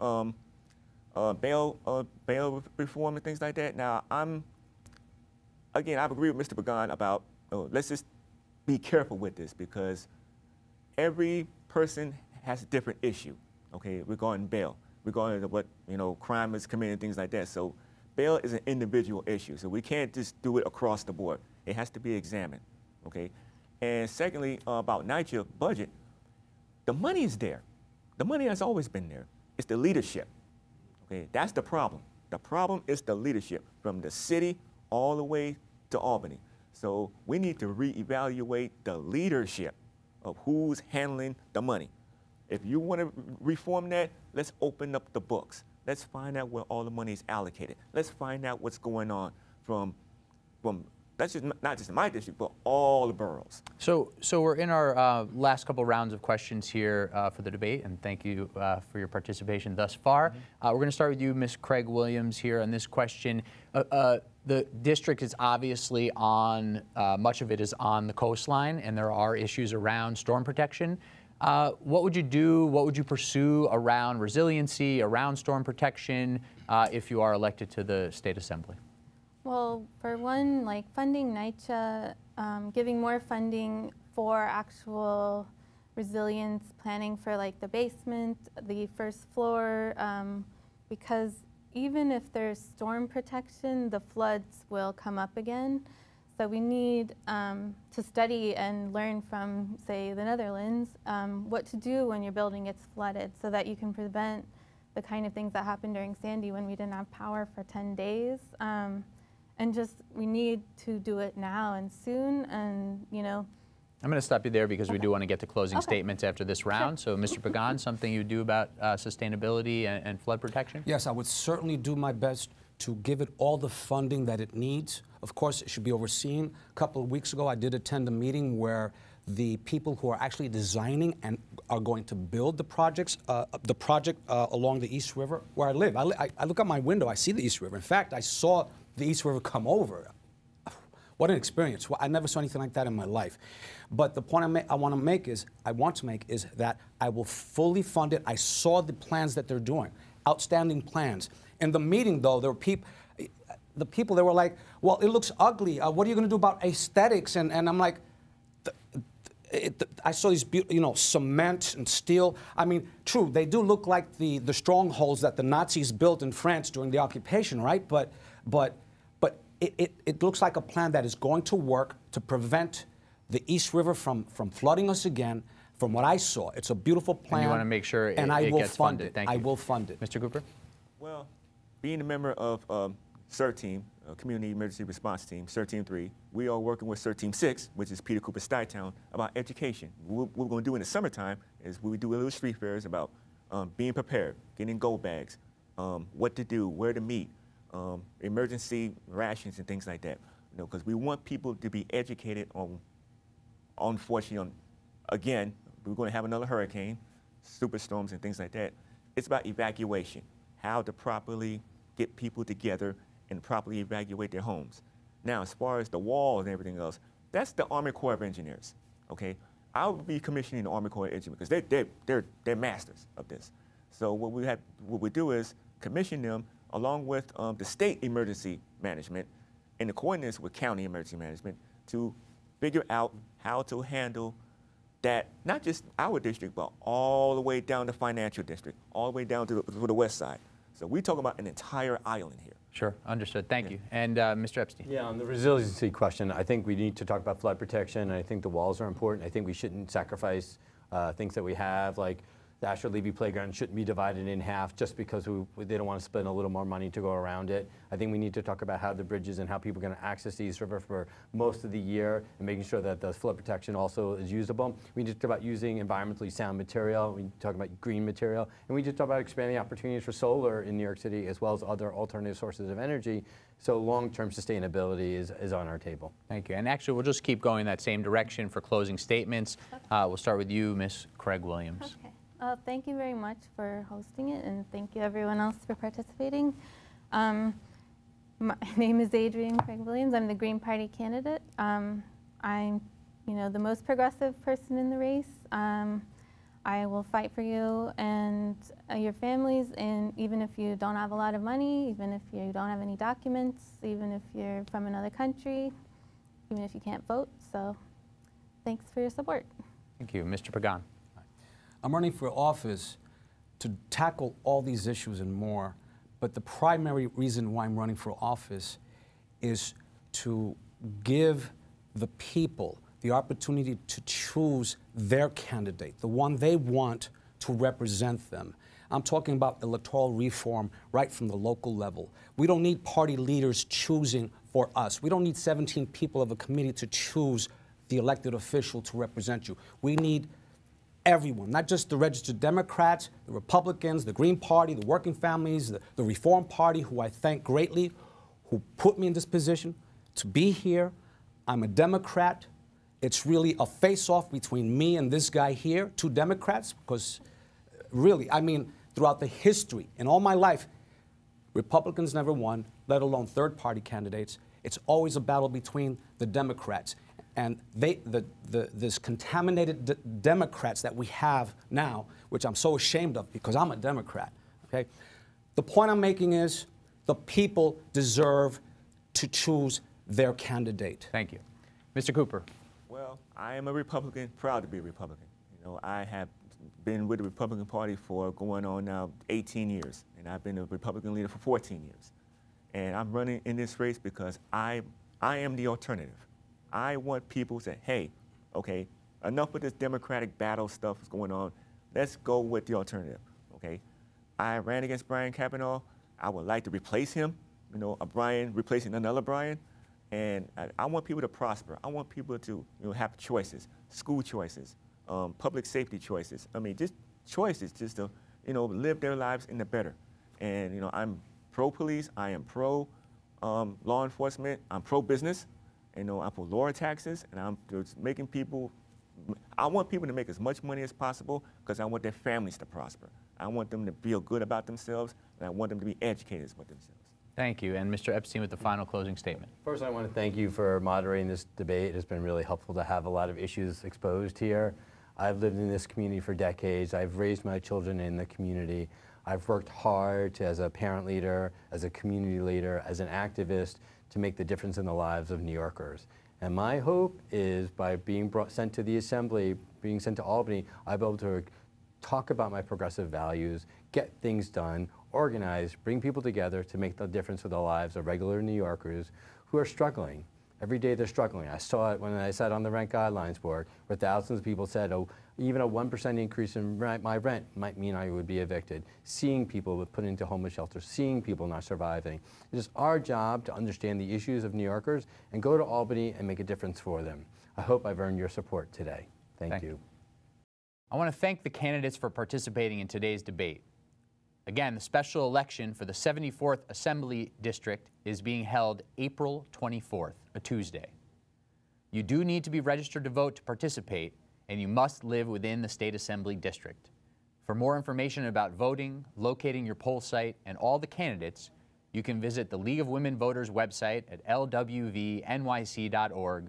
bail reform and things like that, now Again, I agree with Mr. Pagan about, let's just be careful with this, because every person has a different issue, okay, regarding bail, regarding what, crime is committed, things like that. So bail is an individual issue, so we can't just do it across the board. It has to be examined, okay? And secondly, about NYCHA budget, the money is there. The money has always been there. It's the leadership, okay? That's the problem. The problem is the leadership, from the city all the way to Albany. So we need to reevaluate the leadership of who's handling the money. If you want to reform that, let's open up the books. Let's find out where all the money is allocated. Let's find out what's going on from that's just not just in my district, but all the boroughs. So we're in our last couple rounds of questions here for the debate, and thank you for your participation thus far. We're going to start with you, Ms. Craig Williams, here on this question. The district is obviously on, much of it is on the coastline, and there are issues around storm protection. What would you do, what would you pursue around resiliency, around storm protection, if you are elected to the state assembly? Well, for one, like funding NYCHA, giving more funding for actual resilience planning for like the basement, the first floor, because even if there's storm protection, the floods will come up again. So we need to study and learn from, say, the Netherlands, what to do when your building gets flooded so that you can prevent the kind of things that happened during Sandy when we didn't have power for 10 days. And just, we need to do it now and soon, and, you know. I'm going to stop you there because we do want to get to closing statements after this round. So, Mr. Pagan, something you do about sustainability and flood protection? Yes, I would certainly do my best to give it all the funding that it needs. Of course, it should be overseen. A couple of weeks ago, I did attend a meeting where the people who are actually designing and are going to build the projects, along the East River where I live. I look out my window, I see the East River. In fact, I saw the East River come over. What an experience. Well, I never saw anything like that in my life. But the point I want to make is that I will fully fund it. I saw the plans that they're doing, outstanding plans. In the meeting, though, there were people that were like, well, it looks ugly. What are you going to do about aesthetics? And I'm like, I saw these, you know, cement and steel. I mean, true, they do look like the strongholds that the Nazis built in France during the occupation, right? But it looks like a plan that is going to work to prevent the East River from flooding us again. From what I saw, it's a beautiful plan. And you want to make sure it gets funded. Thank you. I will fund it. Mr. Cooper? Well, being a member of CERT Team, Community Emergency Response Team, CERT Team 3, we are working with CERT Team 6, which is Peter Cooper Stuytown, about education. What we're going to do in the summertime is we do little street fairs about being prepared, getting go bags, what to do, where to meet. Emergency rations and things like that, you know, because we want people to be educated on, unfortunately, again, we're going to have another hurricane, superstorms and things like that. It's about evacuation, how to properly get people together and properly evacuate their homes. Now, as far as the walls and everything else, that's the Army Corps of Engineers, okay? I'll be commissioning the Army Corps of Engineers because they're masters of this. So what we do is commission them along with the state emergency management and the coordinates with county emergency management to figure out how to handle that, not just our district, but all the way down to financial district, all the way down to the west side. So we're talking about an entire island here. Sure, understood, thank you. And Mr. Epstein. Yeah, on the resiliency question, I think we need to talk about flood protection, and I think the walls are important. I think we shouldn't sacrifice things that we have, like the Asher Levy Playground shouldn't be divided in half just because they don't want to spend a little more money to go around it. I think we need to talk about how the bridges and how people are going to access the East River for most of the year and making sure that the flood protection also is usable. We need to talk about using environmentally sound material. We need to talk about green material. And we need to talk about expanding opportunities for solar in New York City as well as other alternative sources of energy. So long-term sustainability is on our table. Thank you. And actually, we'll just keep going that same direction for closing statements. We'll start with you, Ms. Craig Williams. Okay. Thank you very much for hosting it, and thank you everyone else for participating. My name is Adrienne Craig Williams. I'm the Green Party candidate. I'm, you know, the most progressive person in the race. I will fight for you and your families, and even if you don't have a lot of money, even if you don't have any documents, even if you're from another country, even if you can't vote. So thanks for your support. Thank you. Mr. Pagan. I'm running for office to tackle all these issues and more, but the primary reason why I'm running for office is to give the people the opportunity to choose their candidate, the one they want to represent them. I'm talking about electoral reform right from the local level. We don't need party leaders choosing for us. We don't need 17 people of a committee to choose the elected official to represent you. We need everyone, not just the registered Democrats, the Republicans, the Green Party, the Working Families, the Reform Party, who I thank greatly, who put me in this position to be here. I'm a Democrat. It's really a face-off between me and this guy here, two Democrats, because really, I mean, throughout the history in all my life, Republicans never won, let alone third-party candidates. It's always a battle between the Democrats. And this contaminated Democrats that we have now, which I'm so ashamed of because I'm a Democrat, okay? The point I'm making is the people deserve to choose their candidate. Thank you. Mr. Cooper. Well, I am a Republican, proud to be a Republican. You know, I have been with the Republican Party for going on now 18 years, and I've been a Republican leader for 14 years. And I'm running in this race because I am the alternative. I want people to say, hey, okay, enough with this Democratic battle stuff that's going on. Let's go with the alternative, okay? I ran against Brian Kavanagh. I would like to replace him, you know, a Brian replacing another Brian. And I want people to prosper. I want people to, you know, have choices, school choices, public safety choices. I mean, just choices just to, you know, live their lives in the better. And, you know, I'm pro-police. I am pro-law enforcement. I'm pro-business. You know, I'm for lower taxes, and I'm making people, I want people to make as much money as possible because I want their families to prosper. I want them to feel good about themselves, and I want them to be educated about themselves. Thank you. And Mr. Epstein with the final closing statement. First, I want to thank you for moderating this debate. It has been really helpful to have a lot of issues exposed here. I've lived in this community for decades. I've raised my children in the community. I've worked hard as a parent leader, as a community leader, as an activist, to make the difference in the lives of New Yorkers. And my hope is by being sent to the Assembly, being sent to Albany, I'll be able to talk about my progressive values, get things done, organize, bring people together to make the difference of the lives of regular New Yorkers who are struggling. Every day they're struggling. I saw it when I sat on the Rent Guidelines Board, where thousands of people said, oh, even a 1% increase in my rent might mean I would be evicted. Seeing people put into homeless shelters, seeing people not surviving. It is our job to understand the issues of New Yorkers and go to Albany and make a difference for them. I hope I've earned your support today. Thank you. I want to thank the candidates for participating in today's debate. Again, the special election for the 74th Assembly District is being held April 24th, a Tuesday. You do need to be registered to vote to participate, and you must live within the State Assembly District. For more information about voting, locating your poll site, and all the candidates, you can visit the League of Women Voters website at lwvnyc.org,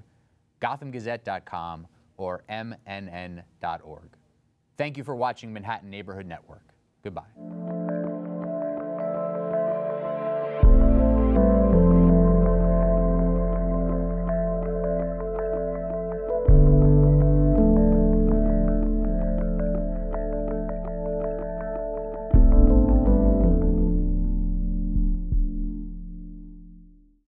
gothamgazette.com, or mnn.org. Thank you for watching Manhattan Neighborhood Network. Goodbye.